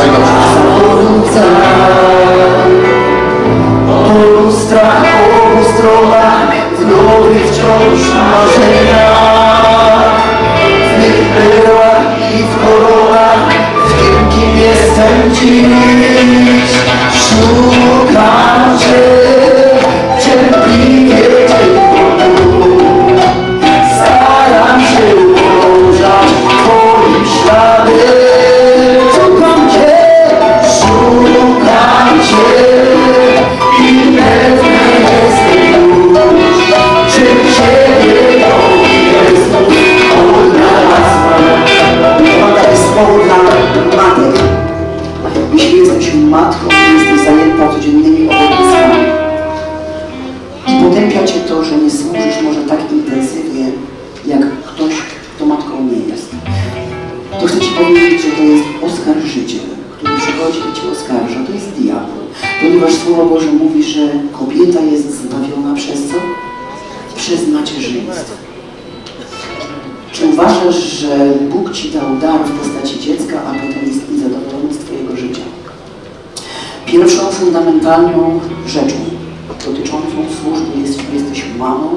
swojego życia. O lustrach, obu stronach, w nowych wciąż marzeniach, w tych perłach i w koronach, w tym, kim jestem dziś. Szukam Cię cierpliwie. Matką jesteś zajęta codziennymi obowiązkami. I potępia Cię to, że nie służysz może tak intensywnie, jak ktoś, kto matką nie jest. To chcę Ci powiedzieć, że to jest oskarżyciel, który przychodzi i Cię oskarża. To jest diabeł. Ponieważ Słowo Boże mówi, że kobieta jest zbawiona przez co? Przez macierzyństwo. Czy uważasz, że Bóg Ci dał dar w postaci dziecka, a potem jest niezadowolony z Twojego życia? Pierwszą fundamentalną rzeczą dotyczącą służby jest, jeśli jesteś mamą,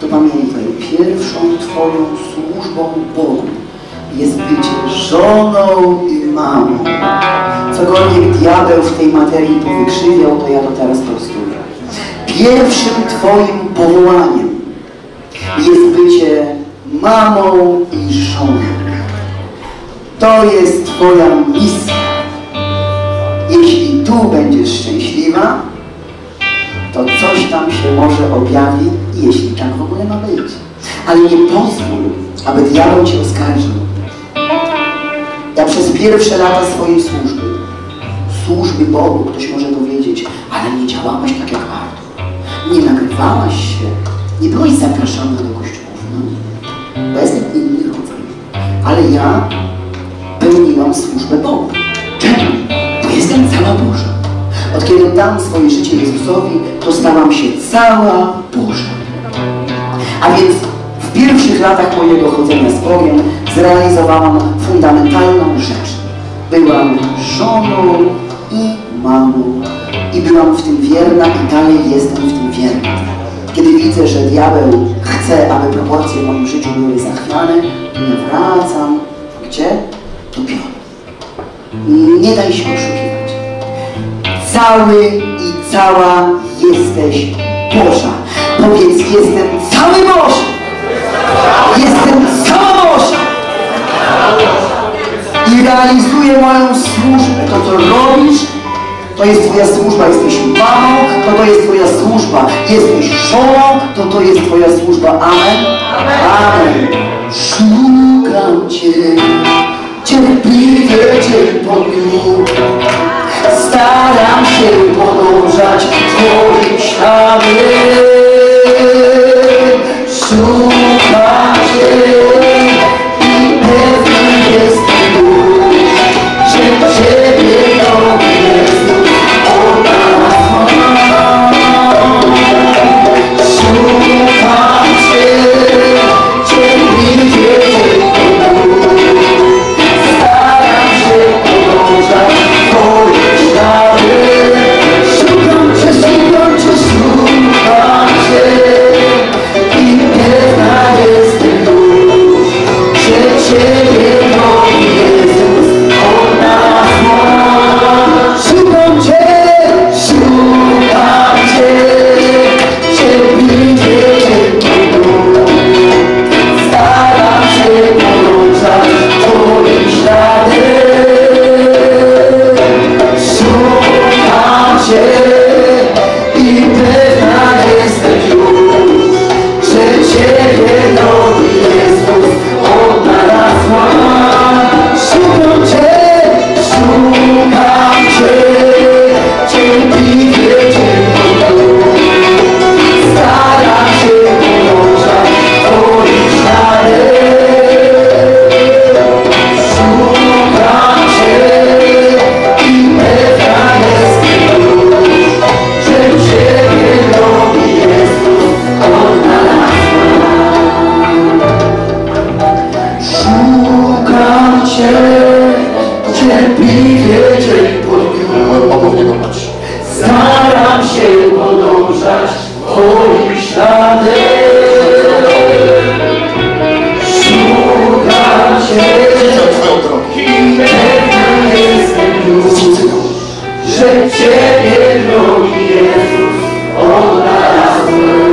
to pamiętaj, pierwszą Twoją służbą Bogu jest bycie żoną i mamą. Cokolwiek diabeł w tej materii powykrzywiał, to ja to teraz prostuję. Pierwszym Twoim powołaniem jest bycie mamą i żoną. To jest Twoja misja. Jeśli tu będziesz szczęśliwa, to coś tam się może objawi, jeśli tak w ogóle ma być. Ale nie pozwól, aby diabeł Cię oskarżył. Ja przez pierwsze lata swojej służby Bogu, ktoś może powiedzieć, ale nie działałaś tak jak Artur. Nie nagrywałaś się, nie byłaś zapraszana do kościołów. No nie, bo jestem inny rodzaj. Ale ja pełniłam służbę Bogu. Czemu? Jestem cała Boża. Od kiedy dam swoje życie Jezusowi, to stałam się cała Boża. A więc w pierwszych latach mojego chodzenia z Bogiem zrealizowałam fundamentalną rzecz. Byłam żoną i mamą. I byłam w tym wierna i dalej jestem w tym wierna. Kiedy widzę, że diabeł chce, aby proporcje w moim życiu były zachwiane, to ja wracam. Gdzie? Do pionu. Nie daj się oszukiwać. Cały i cała jesteś Boża. Powiedz, jestem cały Boży. Jestem cała Boża. I realizuję moją służbę. To, co robisz, to jest Twoja służba. Jesteś mamą, to jest Twoja służba. Jesteś żoną, to jest Twoja służba. Amen. Amen. Szukam Cię, cierpliwie Cię podniósł. Staram się podążać Twoim śladem. Szukam Cię i pewny jestem już, że Ciebie nowy jest ona. Szukam Cię, cierpliwie Cię podniósł. Staram się podążać Ponownie go patrz. Staram się podążać Twoim śladem. Szukam Cię i pewna jestem już, że Ciebie, drogi Jezus, odnalazłem.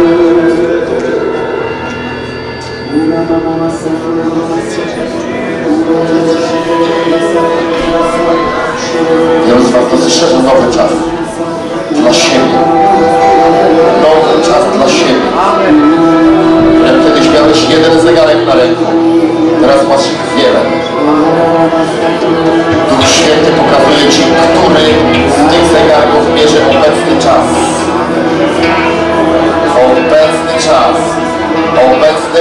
Jarosław, to zeszedł nowy czas dla siebie. Nowy czas dla siebie. Jak kiedyś miałeś jeden zegarek na ręku, teraz masz wiele. Duch Święty pokazuje Ci, który z tych zegarków bierze obecny czas. Obecny czas. Obecny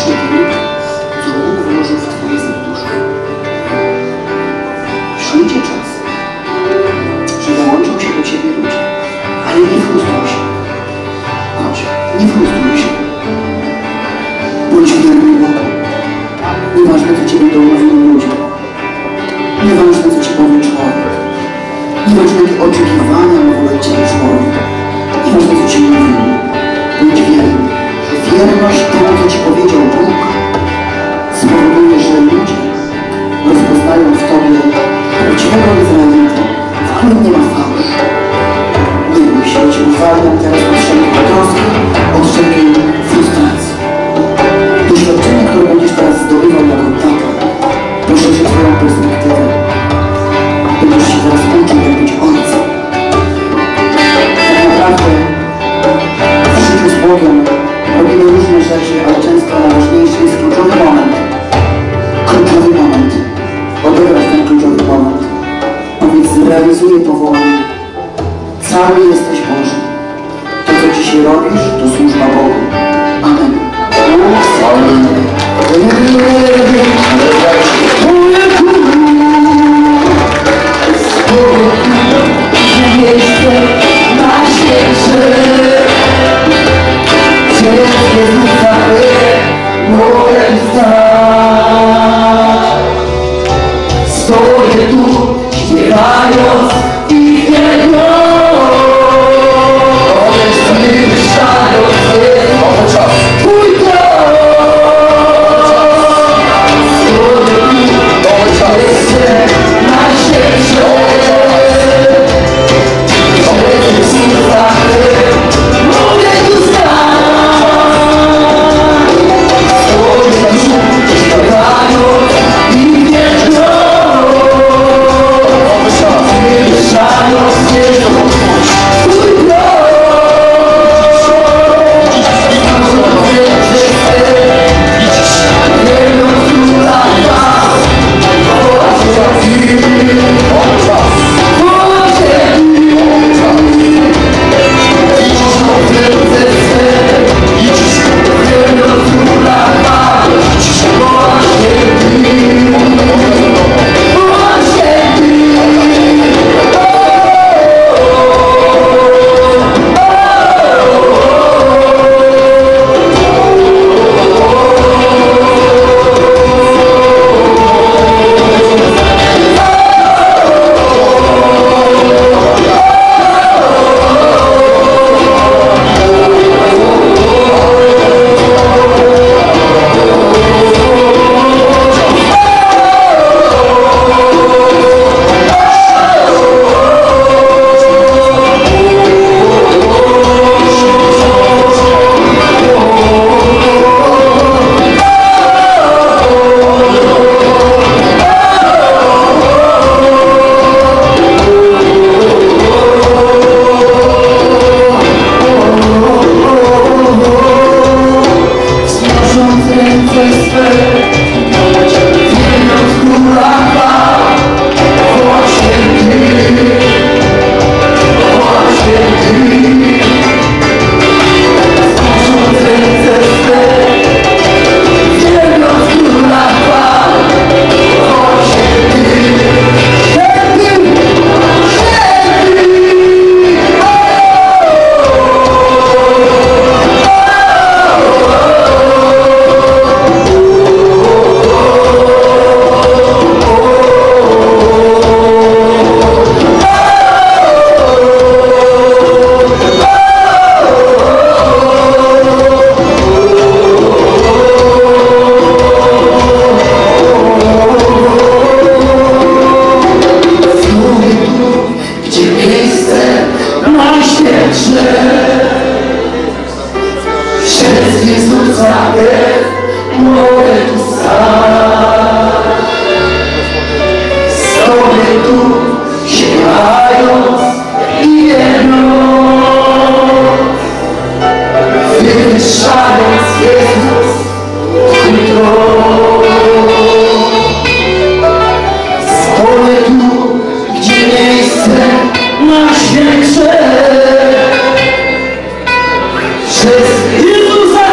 się w nich, co Bóg włożył w Twoje serduszko. Przyjdzie czas, że dołączą się do Ciebie ludzie, ale nie frustruj się. Patrz, nie frustruj się. Bądź wierny Bogu. Nieważne, co Ciebie domówią ludzie. Nieważne, co Ci powie człowiek. Nieważne, jakie oczekiwania ma wobec Ciebie człowiek. Nieważne, co Ci mówią. Bądź wierny. Wierność temu, co Ci powiedział Bóg, spowoduje, że ludzie rozpoznają w Tobie prawdziwego Izraelita, w którym nie ma fałszu. Nie bój się, Cię uwalniam teraz od wszelkiej troski, od wszelkiej frustracji. Doświadczenie, które będziesz teraz zdobywał jako tata, poszerzy Twoją perspektywę. Będziesz się teraz uczył, jak być ojcem. Tak naprawdę w życiu z Bogiem robimy różne rzeczy, ale często najważniejszy jest kluczowy moment. Kluczowy moment. Odebrać ten kluczowy moment. A więc zrealizuję powołanie. Cały jesteś Boży. To, co dzisiaj robisz, to służba Bogu. Amen. Amen. Przez Jezusa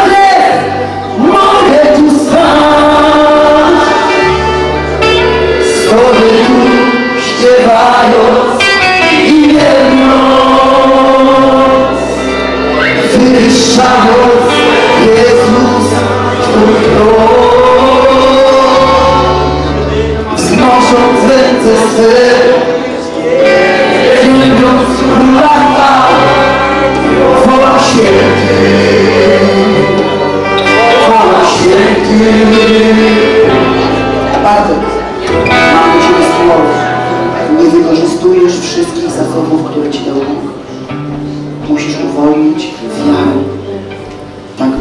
krew mogę tu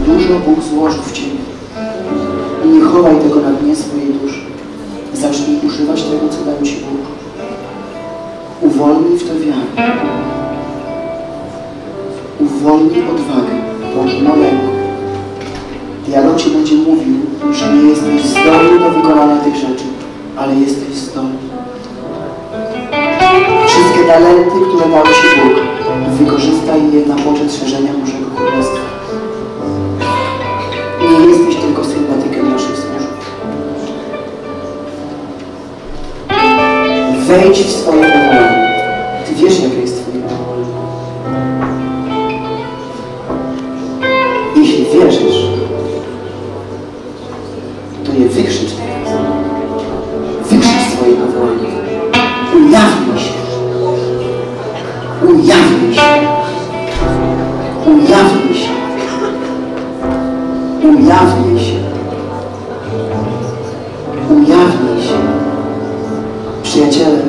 dużo Bóg złożył w Ciebie. I nie chowaj tego na dnie swojej duszy. Zacznij używać tego, co dał Ci Bóg. Uwolnij w to wiarę. Uwolnij odwagę, pomimo lęku. Dialog Ci będzie mówił, że nie jesteś zdolny do wykonania tych rzeczy, ale jesteś zdolny. Wszystkie talenty, które dał Ci Bóg, wykorzystaj je na poczet szerzenia Bożego Królestwa. Nie jesteś tylko sympatykiem naszych służb. Wejdź w swoje powołanie. Ty wiesz, jakie jest Twoje powołanie. Jeśli wierzysz, to je wykrzycz teraz. Wykrzycz swoje powołanie. Ujawnij się. Ujawnij się. Ujawnij się. Ujawnij się. Ujawnij się. Przyjaciele,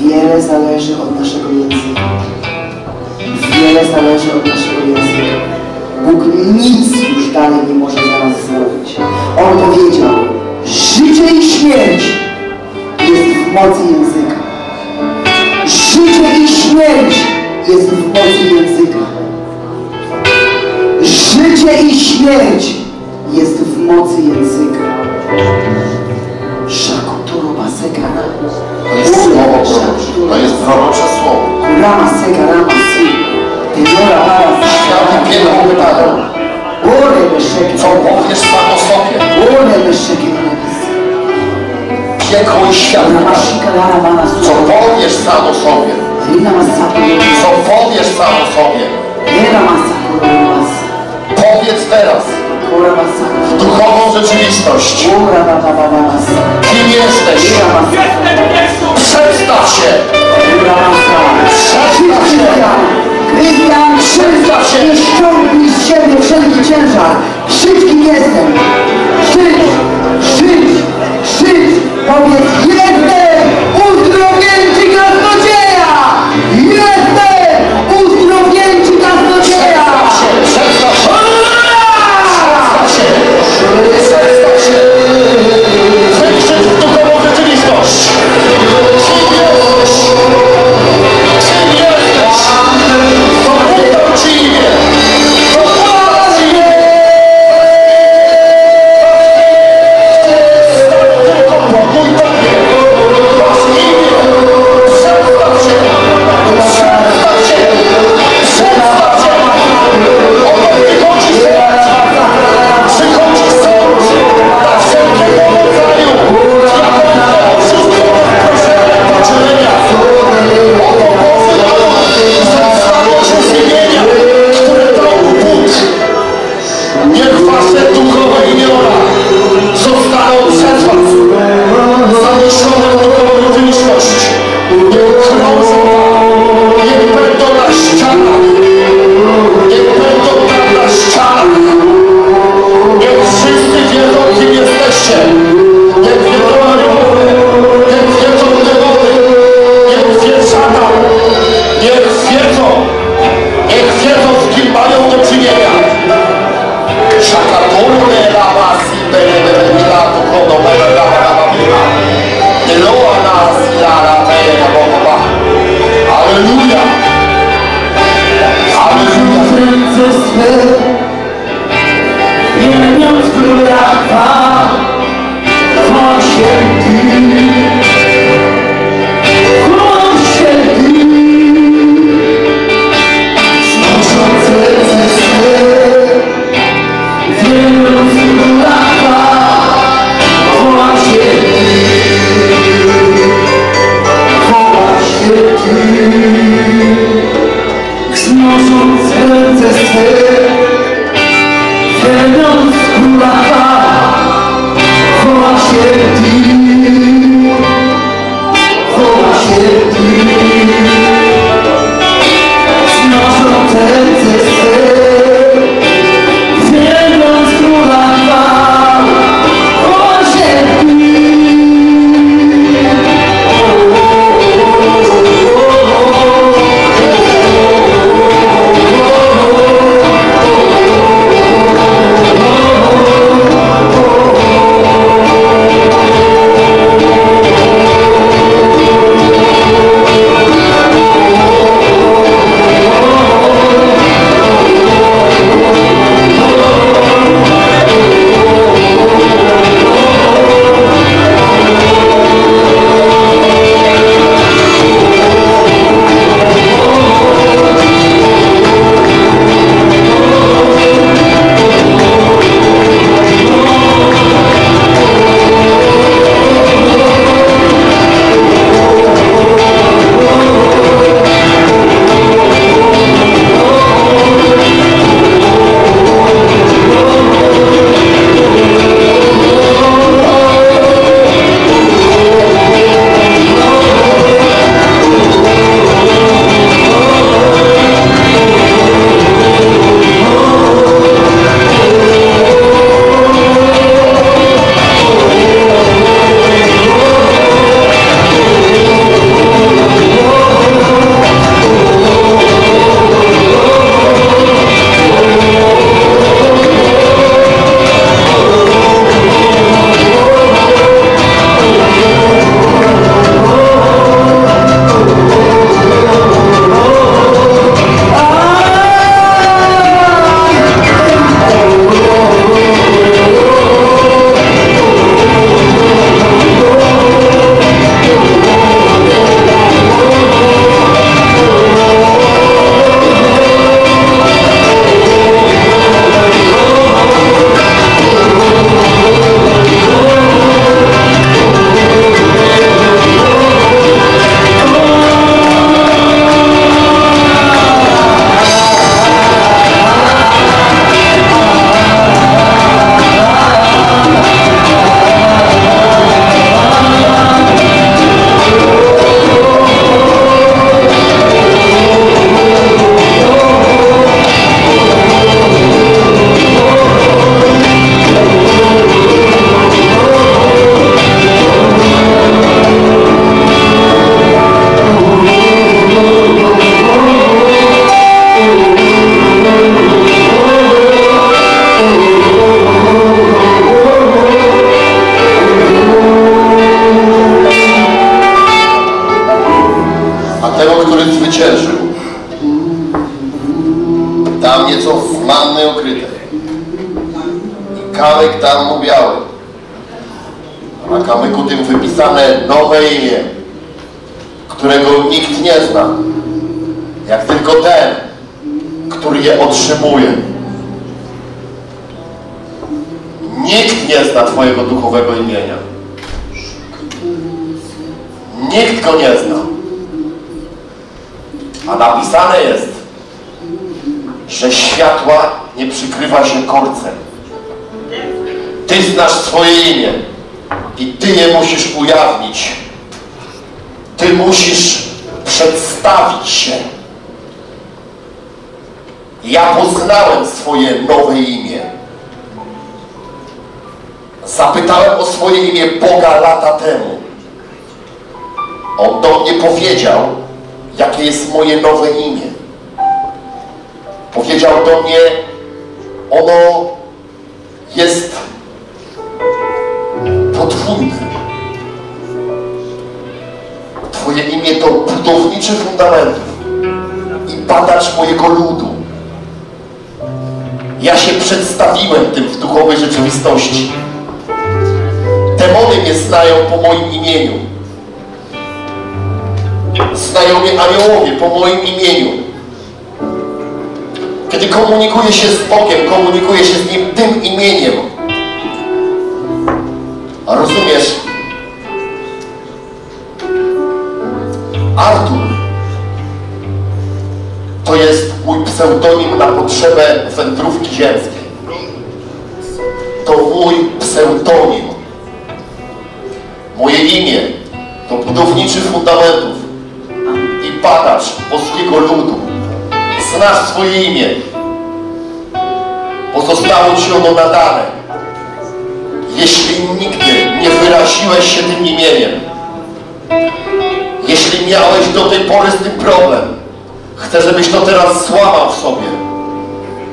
wiele zależy od naszego języka. Wiele zależy od naszego języka. Bóg nic już dalej nie może za nas zrobić. On powiedział, życie i śmierć jest w mocy języka. Życie i śmierć jest w mocy języka. Życie i śmierć jest w mocy języka. Szakuturo basekara. To jest prorocze słowo. Rama seka, rama si. Tenora para. Świat i piękno wypadło. Co powiesz samo sobie? Piekło i świat. Co powiesz samo sobie? Co powiesz samo sobie? Powiedz teraz w duchową rzeczywistość. Kim jesteś? Przestaw się! Przestaw się! Krystian, przystaw się! Nie ściągnij z siebie wszelki ciężar! Krzycz, kim jestem! Krzycz! Krzycz! Krzycz! Powiedz, jestem uzdrowieńczy kaznodzieja! Jestem uzdrowieńczy kaznodzieja! Przestaw się! Przestaw się! Przestaw się! Wykrzycz w duchową rzeczywistość! kamyk tam mu biały. A na kamyku tym wypisane nowe imię, którego nikt nie zna, jak tylko ten, który je otrzymuje. Nikt nie zna twojego duchowego imienia. Nikt go nie zna. A napisane jest, że światła nie przykrywa się korcem. Ty znasz swoje imię i ty je musisz ujawnić. Ty musisz przedstawić się. Ja poznałem swoje nowe imię. Zapytałem o swoje imię Boga lata temu. On do mnie powiedział, jakie jest moje nowe imię. Powiedział do mnie, ono jest podwójne. Twoje imię to budowniczy fundamentów i badacz mojego ludu. Ja się przedstawiłem tym w duchowej rzeczywistości. Demony mnie znają po moim imieniu. Znają mnie aniołowie po moim imieniu. Kiedy komunikuję się z Bogiem, komunikuję się z Nim tym imieniem. A rozumiesz? Artur to jest mój pseudonim na potrzebę wędrówki ziemskiej. To mój pseudonim. Moje imię to budowniczy fundamentów i badacz boskiego ludu. Znasz swoje imię. Pozostało ci ono nadane. Jeśli nigdy nie wyraziłeś się tym imieniem, jeśli miałeś do tej pory z tym problem, chcę, żebyś to teraz złamał w sobie.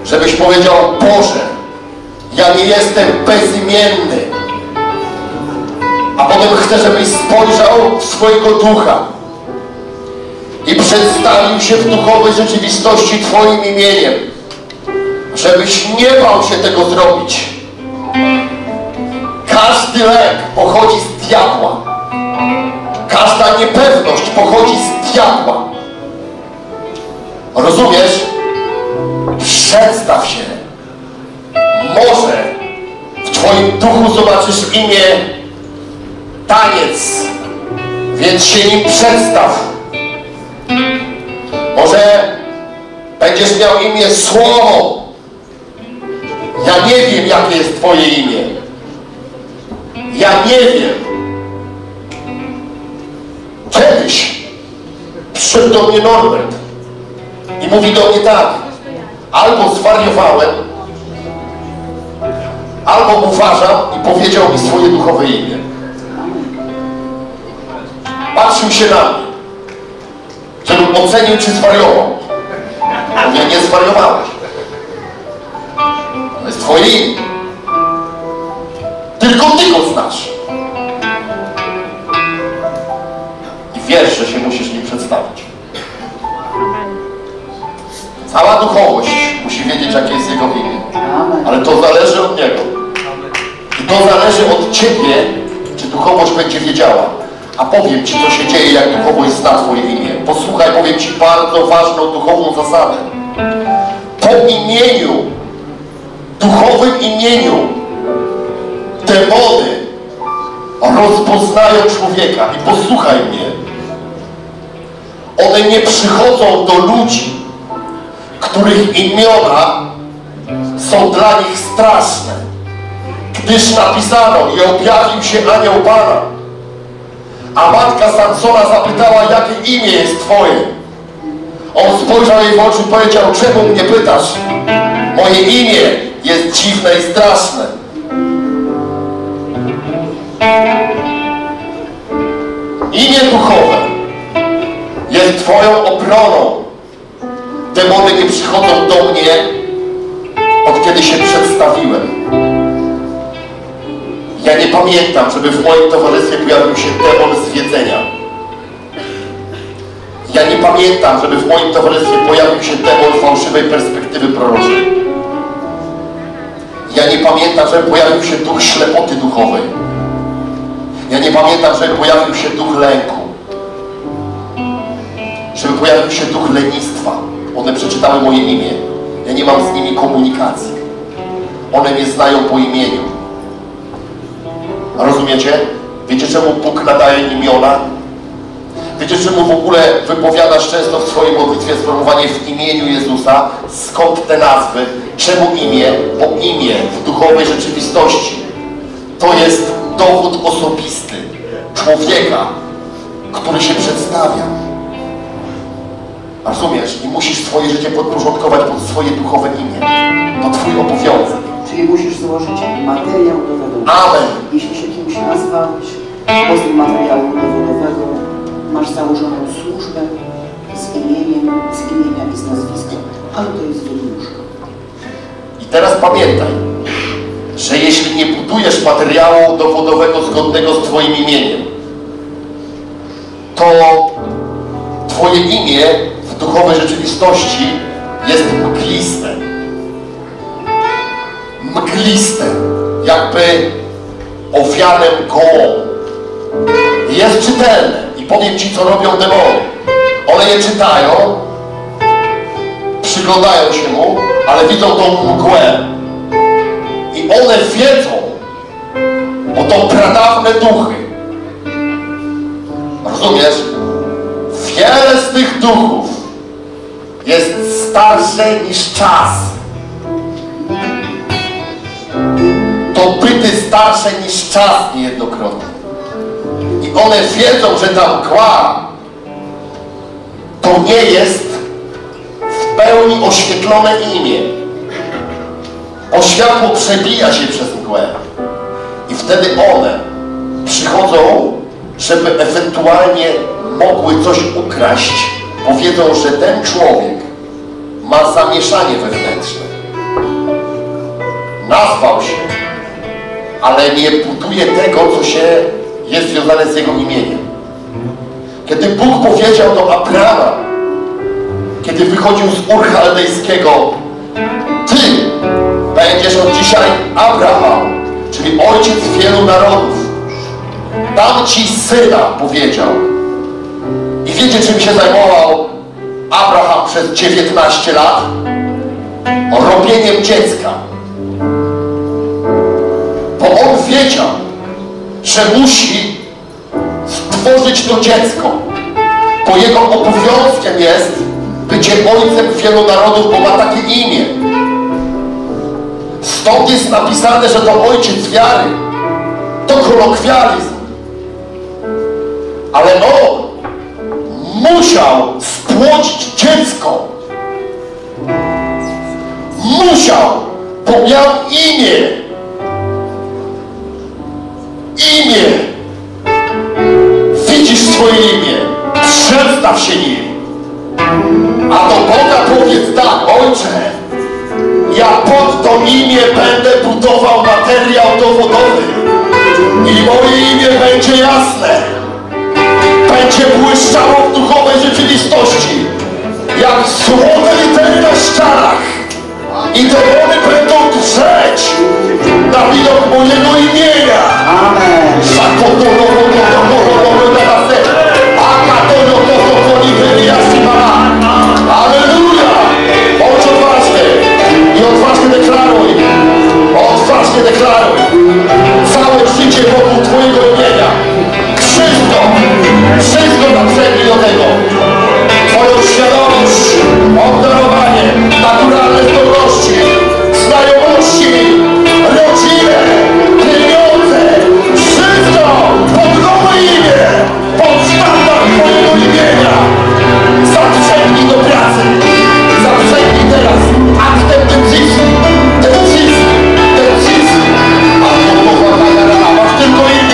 Żebyś powiedział, Boże, ja nie jestem bezimienny. A potem chcę, żebyś spojrzał w swojego ducha i przedstawił się w duchowej rzeczywistości Twoim imieniem. Żebyś nie bał się tego zrobić. Każdy lek pochodzi z diabła. Każda niepewność pochodzi z diabła. Rozumiesz? Przedstaw się. Może w Twoim duchu zobaczysz imię Taniec, więc się nim przedstaw. Może będziesz miał imię Słowo. Ja nie wiem, jakie jest Twoje imię. Ja nie wiem. Kiedyś przyszedł do mnie Norbert i mówi do mnie tak. Albo zwariowałem, albo uważam i powiedział mi swoje duchowe imię. Patrzył się na mnie, żebym ocenił, czy zwariował. Mówię, nie zwariowałeś. To jest twoje imię. Tylko ty go znasz. I wiesz, że się musisz nim przedstawić. Cała duchowość musi wiedzieć, jakie jest jego imię. Ale to zależy od niego. I to zależy od ciebie, czy duchowość będzie wiedziała. A powiem ci, co się dzieje, jak duchowość zna swoje imię. Posłuchaj, powiem ci bardzo ważną duchową zasadę. Po imieniu, duchowym imieniu, demony rozpoznają człowieka. I posłuchaj mnie. One nie przychodzą do ludzi, których imiona są dla nich straszne. Gdyż napisano i objawił się anioł Pana. A matka Samsona zapytała, jakie imię jest twoje. On spojrzał jej w oczy i powiedział, czemu mnie pytasz? Moje imię jest dziwne i straszne. Imię duchowe jest twoją obroną. Demony nie przychodzą do mnie, od kiedy się przedstawiłem. Ja nie pamiętam, żeby w moim towarzystwie pojawił się demon zwiedzenia. Ja nie pamiętam, żeby w moim towarzystwie pojawił się demon fałszywej perspektywy proroczej. Ja nie pamiętam, że pojawił się duch ślepoty duchowej. Ja nie pamiętam, że pojawił się duch lęku. Żeby pojawił się duch lenistwa. One przeczytały moje imię. Ja nie mam z nimi komunikacji. One mnie znają po imieniu. Rozumiecie? Wiecie, czemu Bóg nadaje imiona? Wiecie, czemu w ogóle wypowiadasz często w swojej modlitwie sformułowanie w imieniu Jezusa? Skąd te nazwy? Czemu imię? Bo imię w duchowej rzeczywistości to jest dowód osobisty człowieka, który się przedstawia. Rozumiesz? I musisz swoje życie podporządkować pod swoje duchowe imię. To twój obowiązek. Czyli musisz złożyć materiał dowodowego. Amen. Jeśli się kimś nazwać, poza materiału dowodowego masz założoną służbę z imieniem, z imienia i z nazwiskiem. Ale to jest wydłużka. I teraz pamiętaj, że jeśli nie budujesz materiału dowodowego zgodnego z twoim imieniem, to twoje imię w duchowej rzeczywistości jest mgliste. Mgliste. Jakby owianem gołą. Jest czytelne. I powiem ci, co robią demony. One je czytają, przyglądają się mu, ale widzą tą mgłę. I one wiedzą, bo to pradawne duchy. Rozumiesz? Wiele z tych duchów jest starsze niż czas. To byty starsze niż czas niejednokrotnie. I one wiedzą, że ta mgła to nie jest w pełni oświetlone imię. Bo światło przebija się przez mgłę. I wtedy one przychodzą, żeby ewentualnie mogły coś ukraść, bo wiedzą, że ten człowiek ma zamieszanie wewnętrzne. Nazwał się, ale nie buduje tego, co się jest związane z jego imieniem. Kiedy Bóg powiedział do Abrahama, kiedy wychodził z Ur Chaldejskiego, ty będziesz od dzisiaj Abraham, czyli ojciec wielu narodów. Dam ci syna, powiedział. I wiecie, czym się zajmował Abraham przez 19 lat? Robieniem dziecka. Bo on wiedział, że musi stworzyć to dziecko. Bo jego obowiązkiem jest bycie ojcem wielu narodów, bo ma takie imię. Stąd jest napisane, że to ojciec wiary. To kolokwializm. Ale on musiał spłodzić dziecko. Musiał, bo miał imię. Imię. Widzisz swoje imię. Przedstaw się nim. A do Boga powiedz tak, Ojcze, ja pod to imię będę budował materiał dowodowy. I moje imię będzie jasne. Będzie błyszczało w duchowej rzeczywistości, jak złote litery na ścianach. I demony będą drzeć na widok mojego imienia. Amen. Alleluja! Bądź odważny i odważnie deklaruj. Odważnie deklaruj. Całe życie wokół twojego imienia. Wszystko zaprzednie do tego. Twoją świadomość, obdarowanie, naturalne zdolności, znajomości, rodzinę, pieniądze, wszystko pod nowe imię, pod standard twojego imienia. Zaprzednij do pracy, zaprzednij teraz aktem decyzji, a to Boga, a masz tylko imię.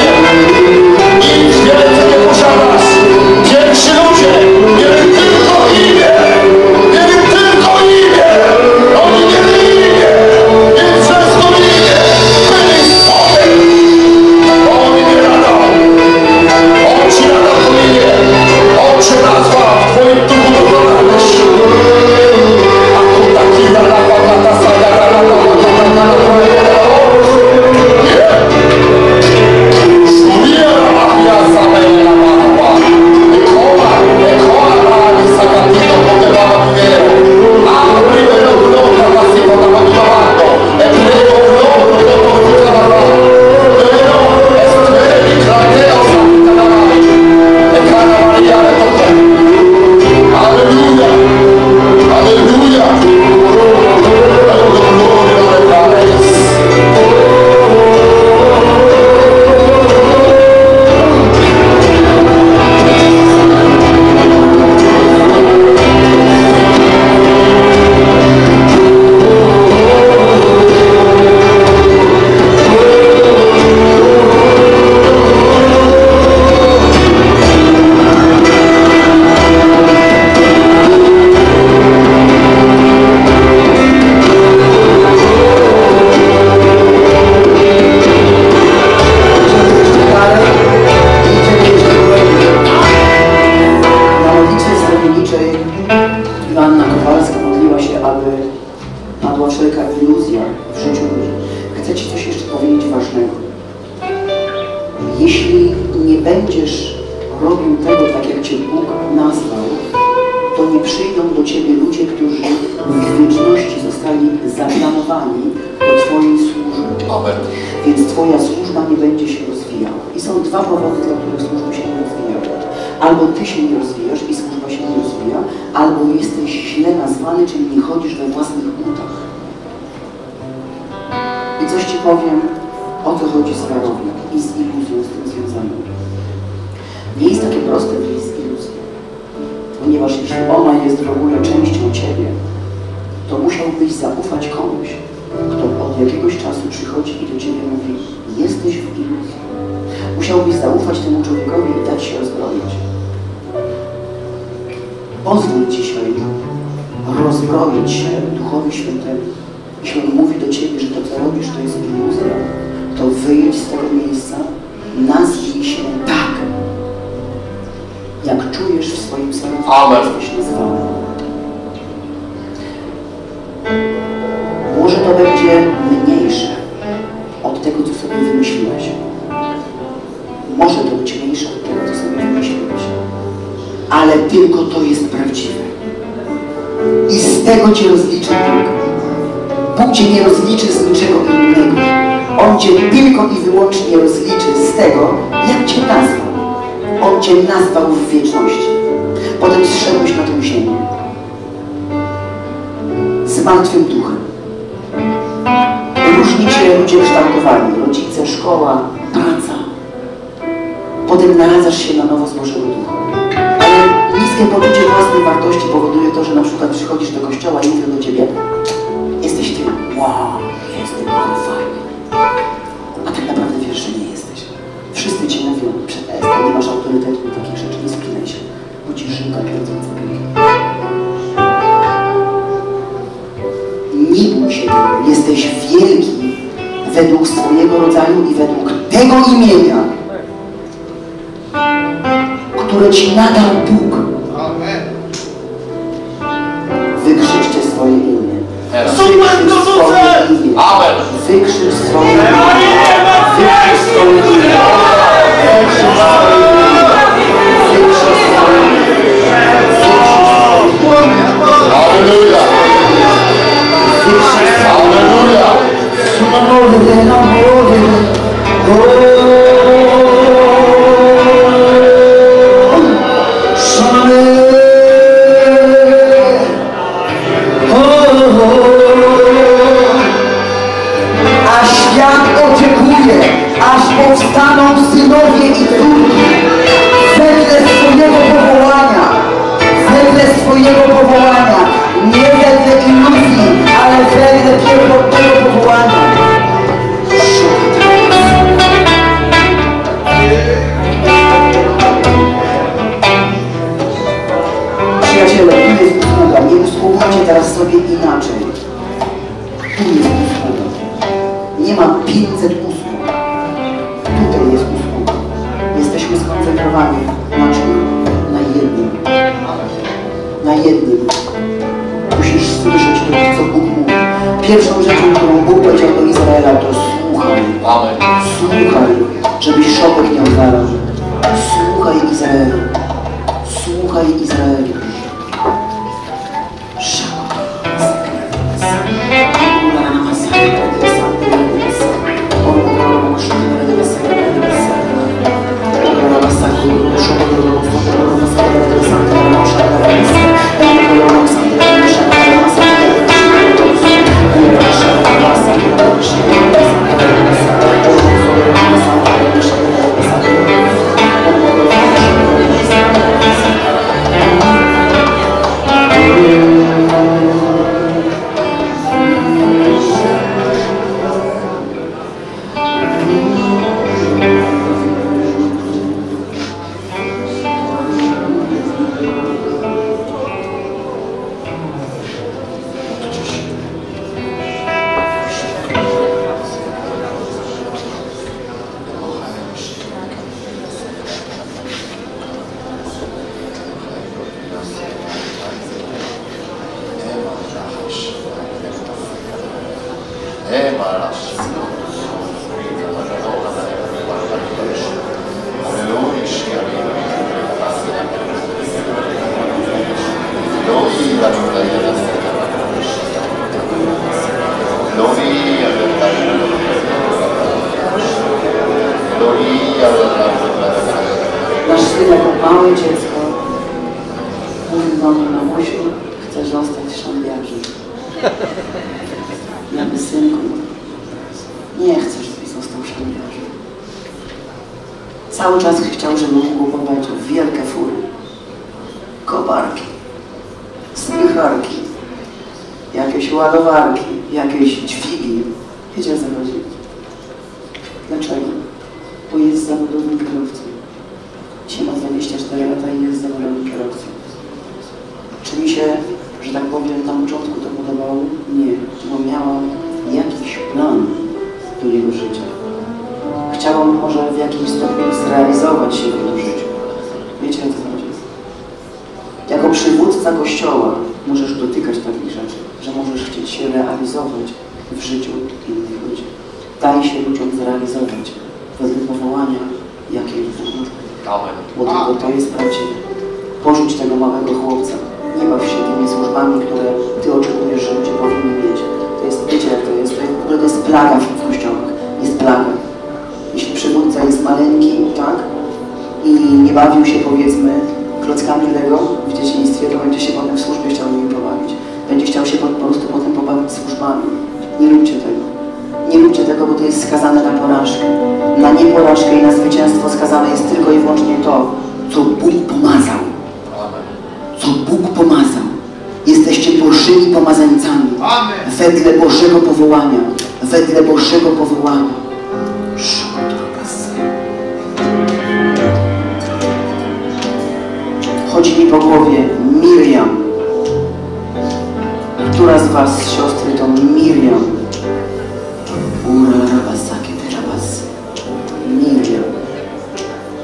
będziesz robił tego, tak jak Cię Bóg nazwał, to nie przyjdą do Ciebie ludzie, którzy w wieczności zostali zaplanowani do Twojej służby. Amen. Więc Twoja służba nie będzie się rozwijała. I są dwa powody, dla których służby się nie rozwijają. Albo Ty się nie rozwijasz i służba się nie rozwija, albo jesteś źle nazwany, czyli nie chodzisz we własnych butach. I coś Ci powiem, o co chodzi z warownik i z iluzją z tym związaną. Nie jest takie proste wyjść z iluzją, ponieważ jeśli ona jest w ogóle częścią Ciebie, to musiałbyś zaufać komuś, kto od jakiegoś czasu przychodzi i do Ciebie mówi: jesteś w iluzji. Musiałbyś zaufać temu człowiekowi i dać się rozbroić. Pozwól dzisiaj rozbroić się Duchowi Świętemu. Jeśli On mówi do Ciebie, że to, co robisz, to jest iluzja, to wyjdź z tego miejsca, nazwij się tak, jak czujesz w swoim sercu, że jesteś nazwany. Może to będzie mniejsze od tego, co sobie wymyśliłeś. Może to być mniejsze od tego, co sobie wymyśliłeś. Ale tylko to jest prawdziwe. I z tego Cię rozliczy Bóg. Bóg Cię nie rozliczy z niczego innego. On Cię tylko i wyłącznie rozliczy z tego, jak Cię nazwał. On Cię nazwał w wieczności. Potem zszedłeś na tę ziemię z martwym duchem. Różni Cię ludzie kształtowali. Rodzice, szkoła, praca. Potem naradzasz się na nowo z Bożego Ducha. Ale niskie poczucie własnej wartości powoduje to, że na przykład przychodzisz do kościoła i mówią do Ciebie: jesteś Ty. Wow, jestem fajny. A tak naprawdę wiesz, że nie jesteś. Wszyscy Cię mówią: nie masz autorytetu do takich rzeczy, nie spinaj się, bo Ci żyłka pierdząca pięknie. Nie bój się tego. Jesteś wielki według swojego rodzaju i według tego imienia, które Ci nadał Bóg. Wykrzyczcie swoje imię. Wykrzycz swoje imię. Wykrzycz swoje imię. Wykrzycz swoje imię. Pierwszą rzeczą, którą Bóg powiedział do Izraela, to słuchaj. Słuchaj, żebyś szopek nie odwalał. Słuchaj Izraelu. Słuchaj Izraelu. She został śniadarzem. Cały czas chciał, żeby mógł kupować wielkie fury, koparki, spycharki, jakieś ładowarki, jakieś dźwigi. Wiecie, co chodzi? Dlaczego? Bo jest zawodowym kierowcą. Dzisiaj ma 24 lata i jest zawodowym kierowcą. Czy mi się, że tak powiem, na początku to podobało? Nie, bo miałam jakiś plan do jego życia. Chciałam może w jakimś stopniu zrealizować się w jego życiu. Wiecie, co to jest? Jako przywódca Kościoła możesz dotykać takich rzeczy, że możesz chcieć się realizować w życiu innych ludzi. Daj się ludziom zrealizować według powołania, jakie jest. Bo tylko to jest prawdziwe. Porzuć tego małego chłopca. Nie baw się tymi służbami, które ty oczekujesz, że ludzie powinni mieć. To jest, wiecie jak to jest? To jest plaga w kościołach. Jest plaga. Jeśli przywódca jest maleńki, tak? I nie bawił się, powiedzmy, klockami Lego w dzieciństwie, to będzie się potem w służbie chciał nimi pobawić. Będzie chciał się po prostu potem pobawić służbami. Nie róbcie tego. Nie róbcie tego, bo to jest skazane na porażkę. Na nieporażkę i na zwycięstwo skazane jest tylko i wyłącznie to, co Bóg pomazał. Co Bóg pomazał. Jesteście Bożymi pomazańcami. Wedle Bożego powołania. Wedle Bożego powołania. Chodzi mi po głowie Miriam. Która z was, siostry, to Miriam? Miriam.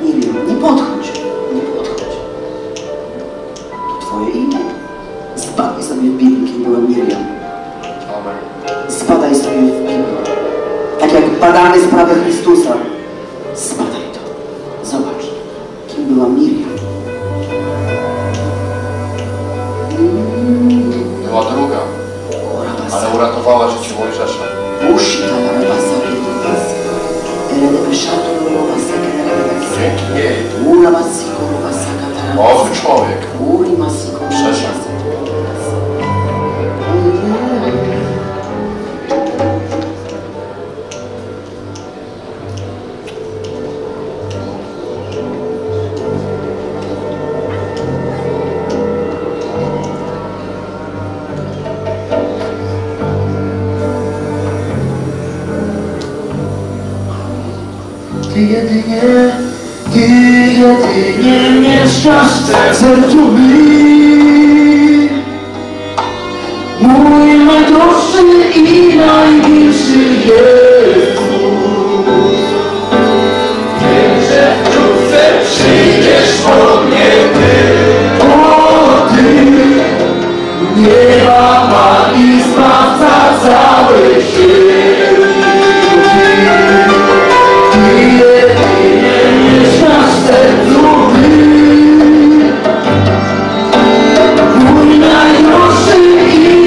Miriam, nie podchodź. Nie podchodź. To twoje imię. Spadaj sobie w Biblii, kim była Miriam. Spadaj sobie w Biblii. Tak jak badamy sprawę Chrystusa. Spadaj to. Zobacz, kim była Miriam. Była druga, ale uratowała życie Mojżesza. Dzięki niej nowy człowiek przeszedł. Ty jedynie mieszkasz w sercu mi. Mój najdroższy i najbliższy Jezu. Wiem, że wkrótce przyjdziesz po mnie Ty. O Ty, nieba Pan i Zbawca cały świat.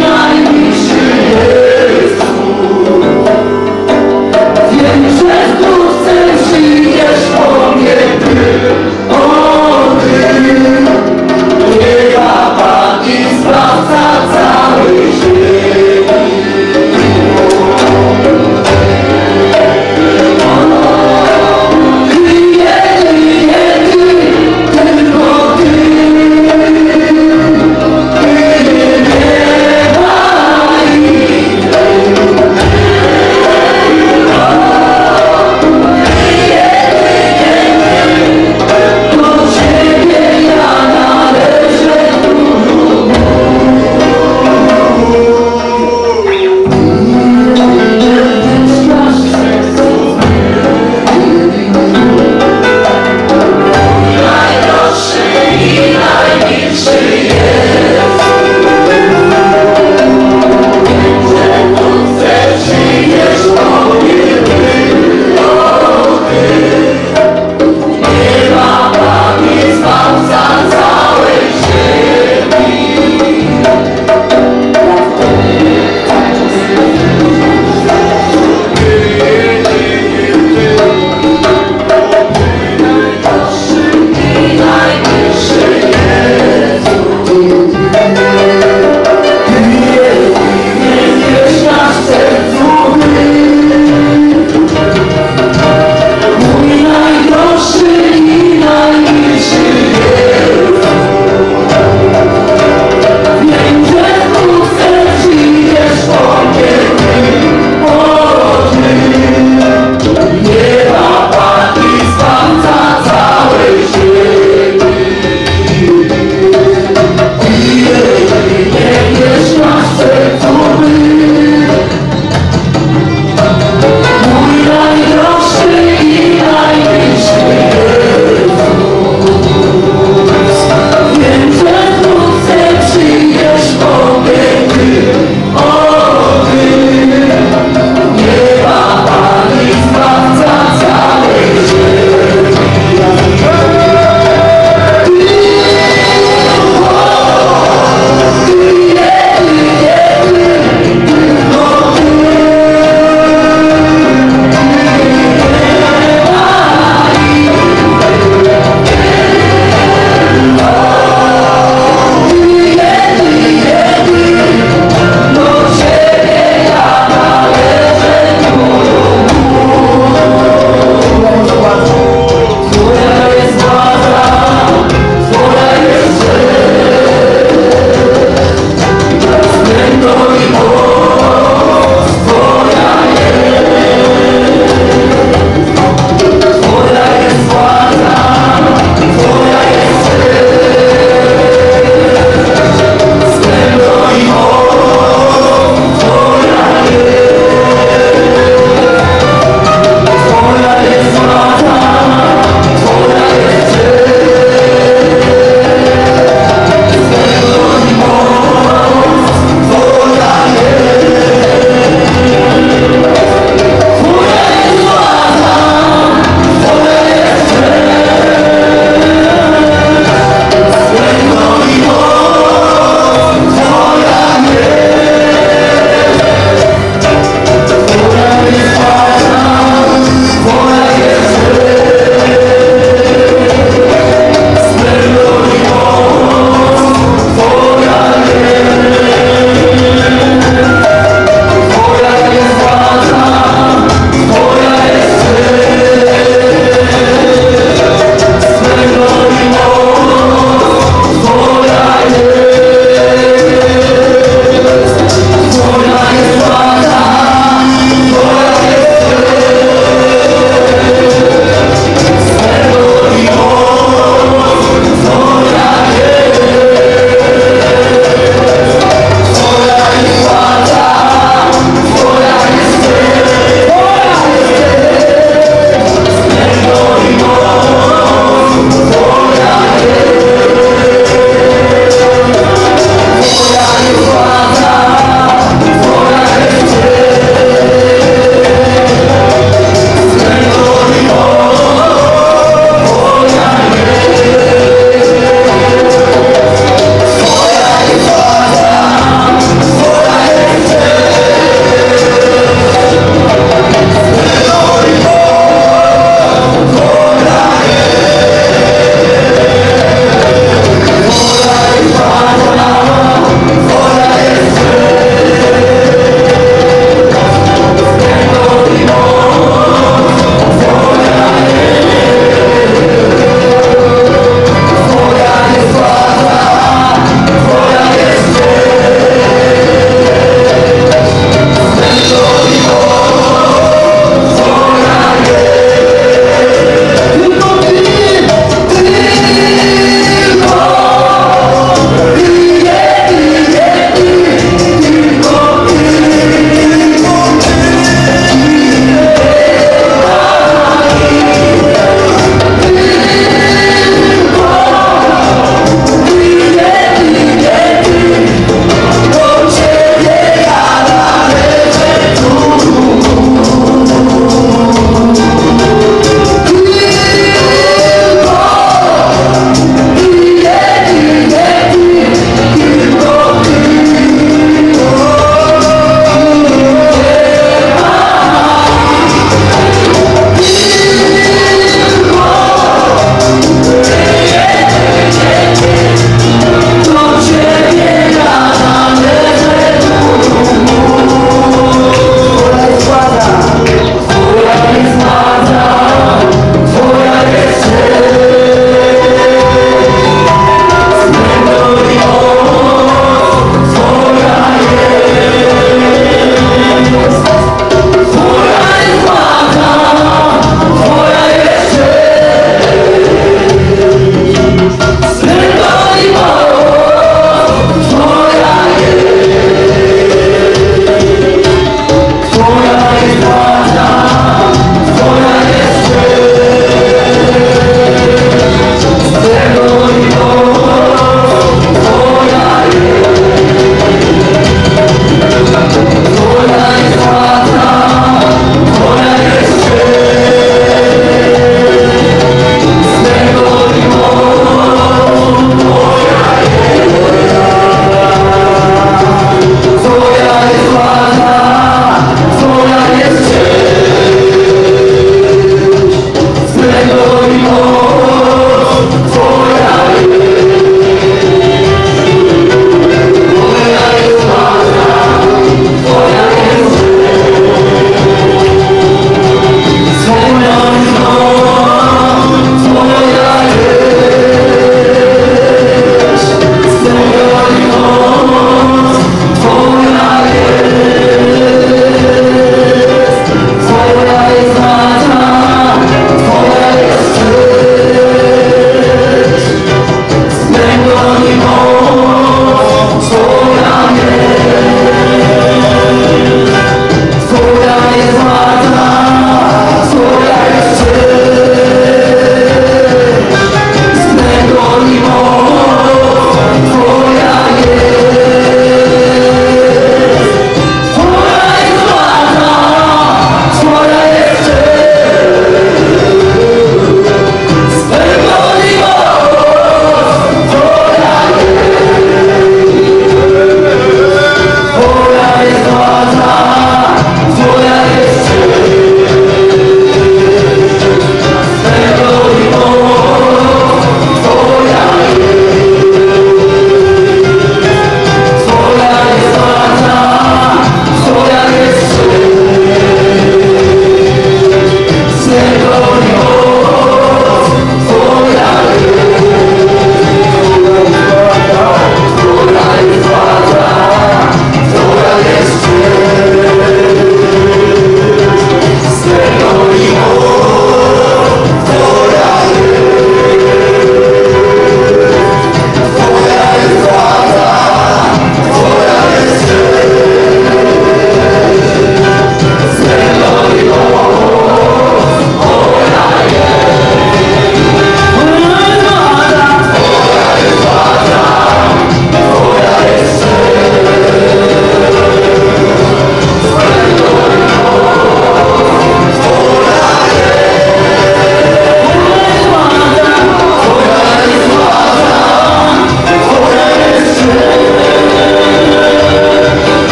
Najmilszy Jezu,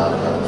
Informacji szum.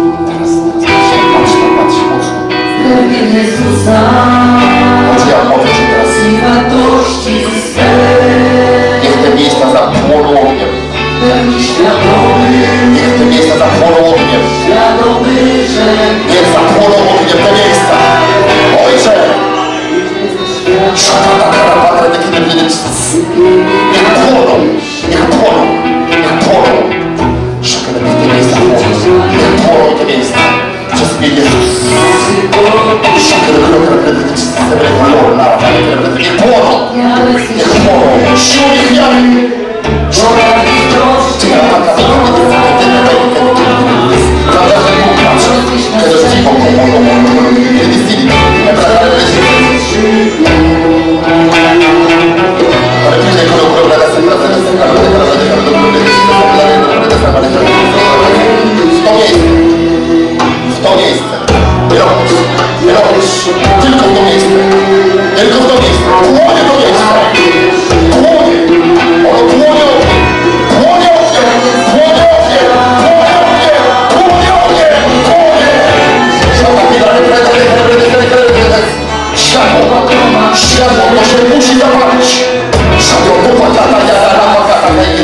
Teraz Ty,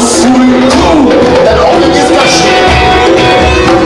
Swój król, ten ogień jest gaśnięty.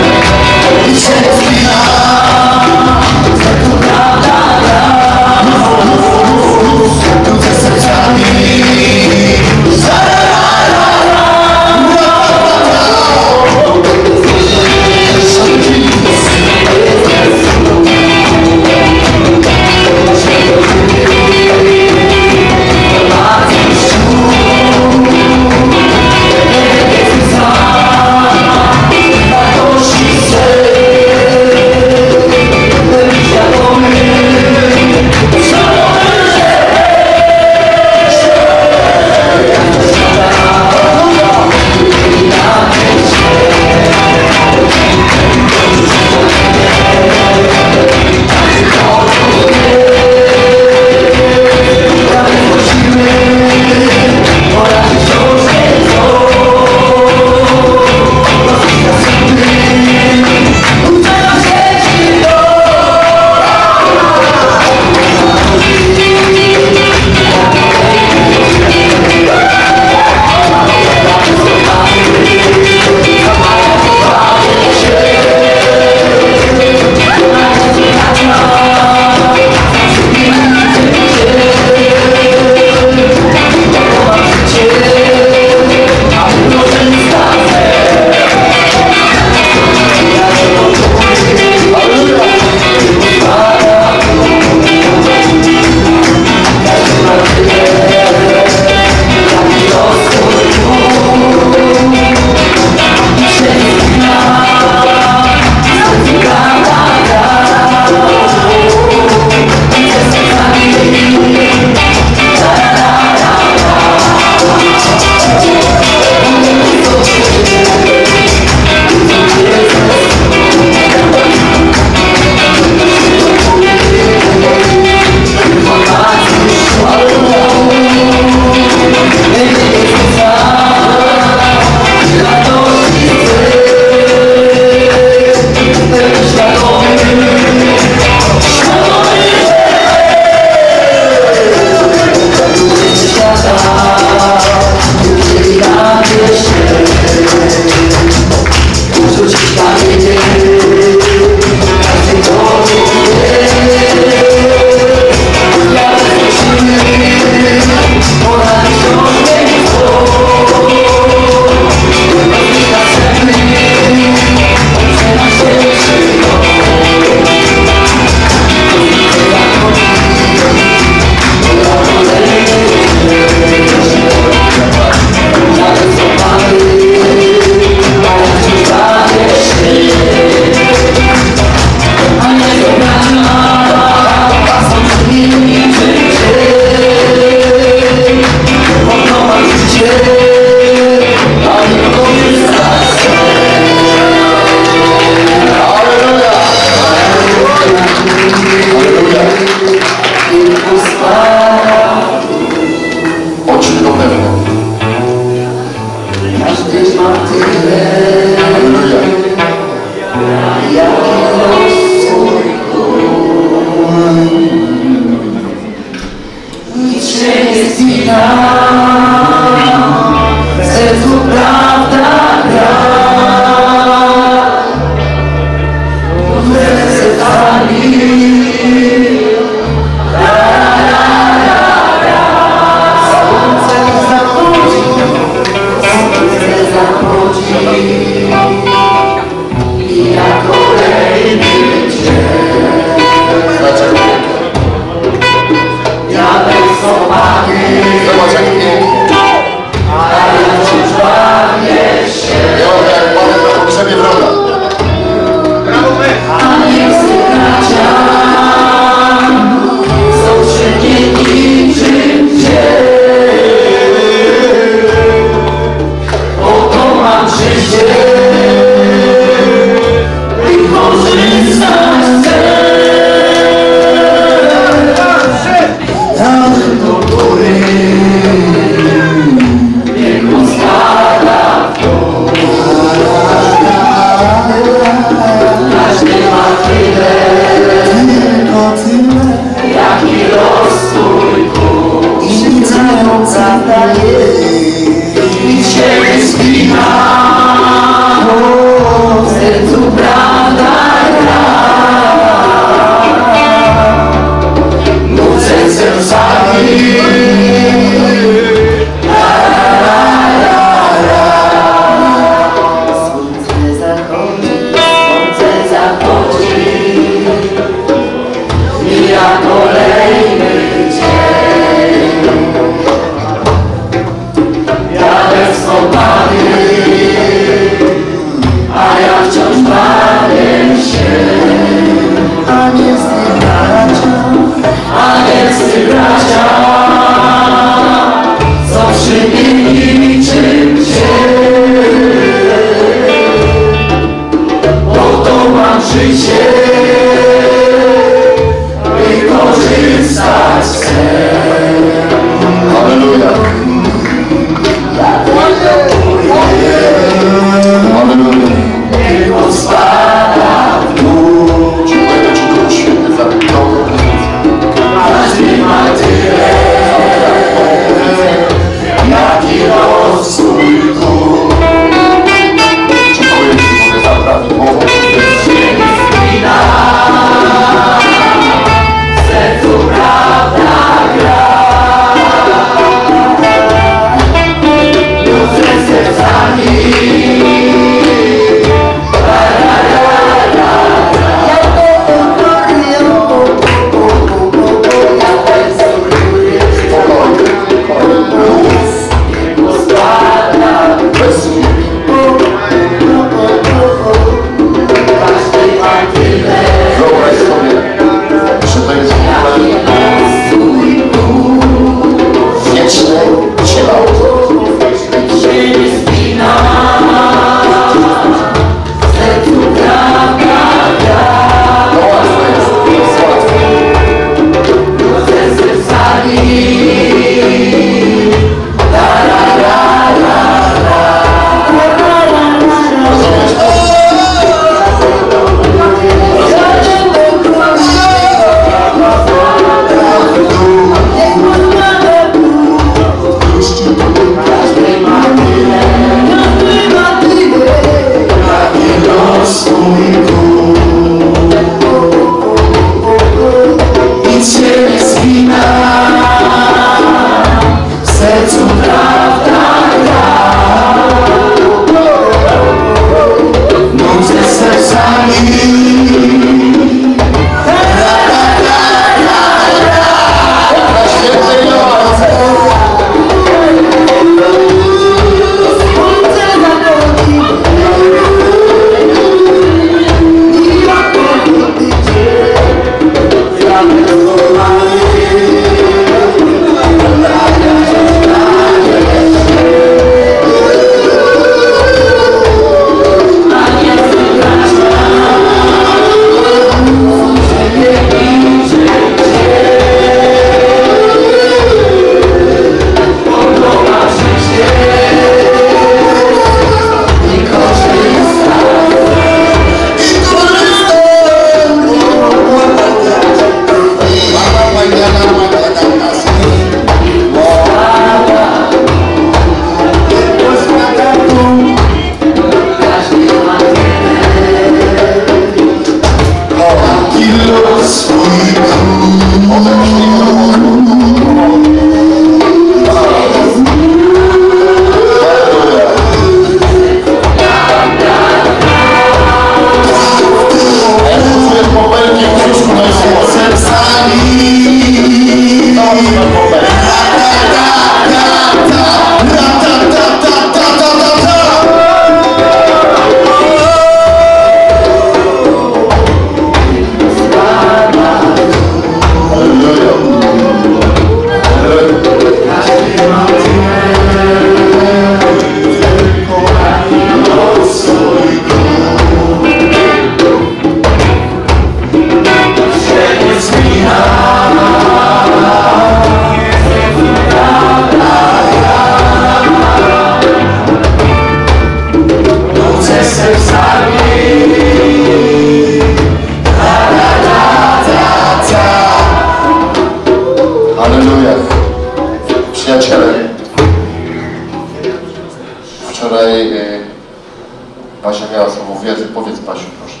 Basia miała słowo wiedzy. Powiedz, Basiu, proszę.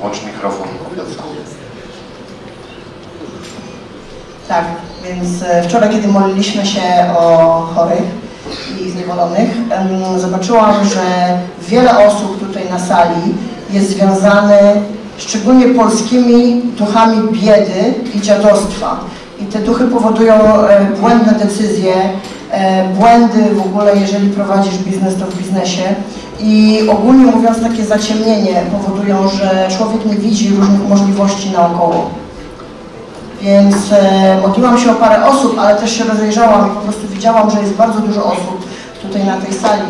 Włącz mikrofon, powiedz. Tak, więc wczoraj, kiedy modliliśmy się o chorych i zniewolonych, zobaczyłam, że wiele osób tutaj na sali jest związane szczególnie polskimi duchami biedy i dziadostwa. I te duchy powodują błędne decyzje, błędy w ogóle, jeżeli prowadzisz biznes, to w biznesie. I ogólnie mówiąc, takie zaciemnienie powodują, że człowiek nie widzi różnych możliwości naokoło. Więc modliłam się o parę osób, ale też się rozejrzałam i po prostu widziałam, że jest bardzo dużo osób tutaj na tej sali,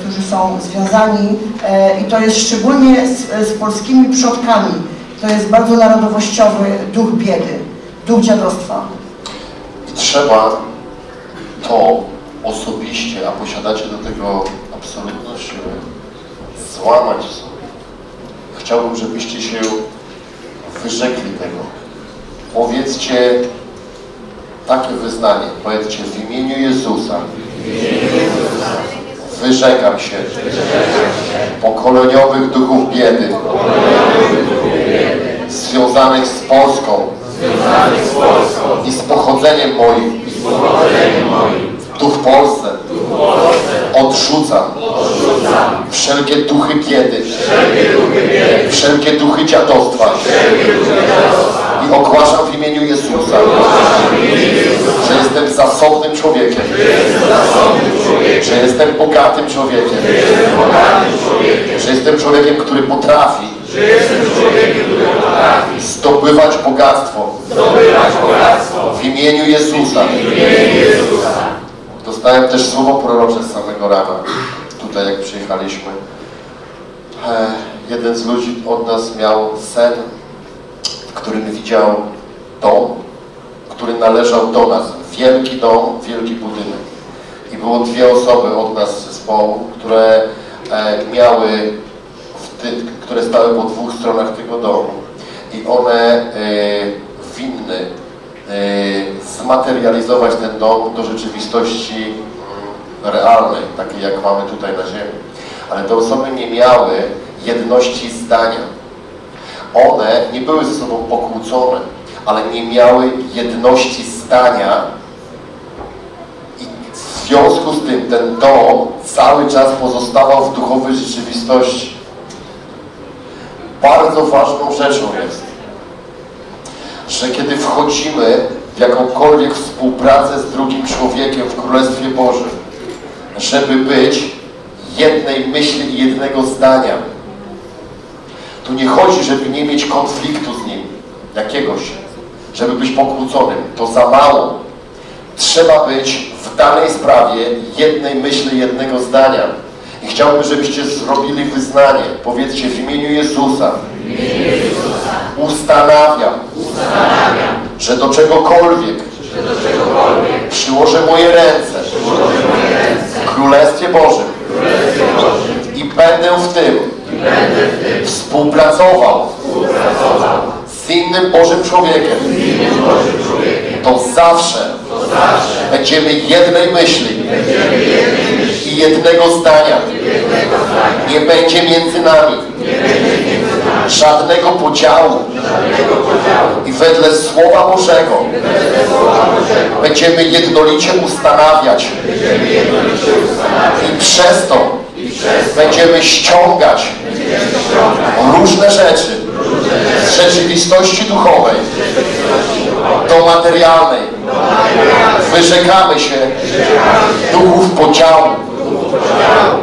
którzy są związani i to jest szczególnie z polskimi przodkami. To jest bardzo narodowościowy duch biedy, duch dziadostwa. I trzeba to osobiście, a posiadacie do tego absolutną siłę, złamać sobie. Chciałbym, żebyście się wyrzekli tego. Powiedzcie takie wyznanie, powiedzcie: w imieniu Jezusa wyrzekam się pokoleniowych duchów biedy związanych z Polską i z pochodzeniem moim. Duch Polsce odrzucam wszelkie duchy biedy, wszelkie duchy dziadostwa. I ogłaszam w imieniu Jezusa, że jestem zasobnym człowiekiem, że jestem bogatym człowiekiem, że jestem człowiekiem, który potrafi zdobywać bogactwo w imieniu Jezusa. Dostałem też słowo prorocze z samego rana, tutaj jak przyjechaliśmy. Jeden z ludzi od nas miał sen, w którym widział dom, który należał do nas. Wielki dom, wielki budynek. I było dwie osoby od nas z zespołu, które które stały po dwóch stronach tego domu. I one winny zmaterializować ten dom do rzeczywistości realnej, takiej jak mamy tutaj na ziemi. Ale te osoby nie miały jedności zdania. One nie były ze sobą pokłócone, ale nie miały jedności zdania i w związku z tym ten dom cały czas pozostawał w duchowej rzeczywistości. Bardzo ważną rzeczą jest, że kiedy wchodzimy w jakąkolwiek współpracę z drugim człowiekiem w Królestwie Bożym, żeby być jednej myśli i jednego zdania. Tu nie chodzi, żeby nie mieć konfliktu z nim, jakiegoś, żeby być pokłóconym. To za mało. Trzeba być w danej sprawie jednej myśli, jednego zdania. I chciałbym, żebyście zrobili wyznanie. Powiedzcie: w imieniu Jezusa, ustanawiam, że do czegokolwiek przyłożę moje ręce w Królestwie Bożym i będę w tym współpracował z innym Bożym człowiekiem, to zawsze będziemy jednej myśli i jednego zdania. Nie będzie między nami żadnego podziału. I wedle Słowa Bożego będziemy jednolicie ustanawiać i przez to będziemy ściągać różne rzeczy z rzeczywistości duchowej do materialnej. Wyrzekamy się duchów podziału,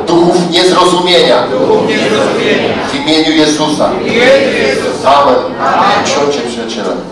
duchów niezrozumienia w imieniu Jezusa. Amen. Siądźcie, przyjaciele.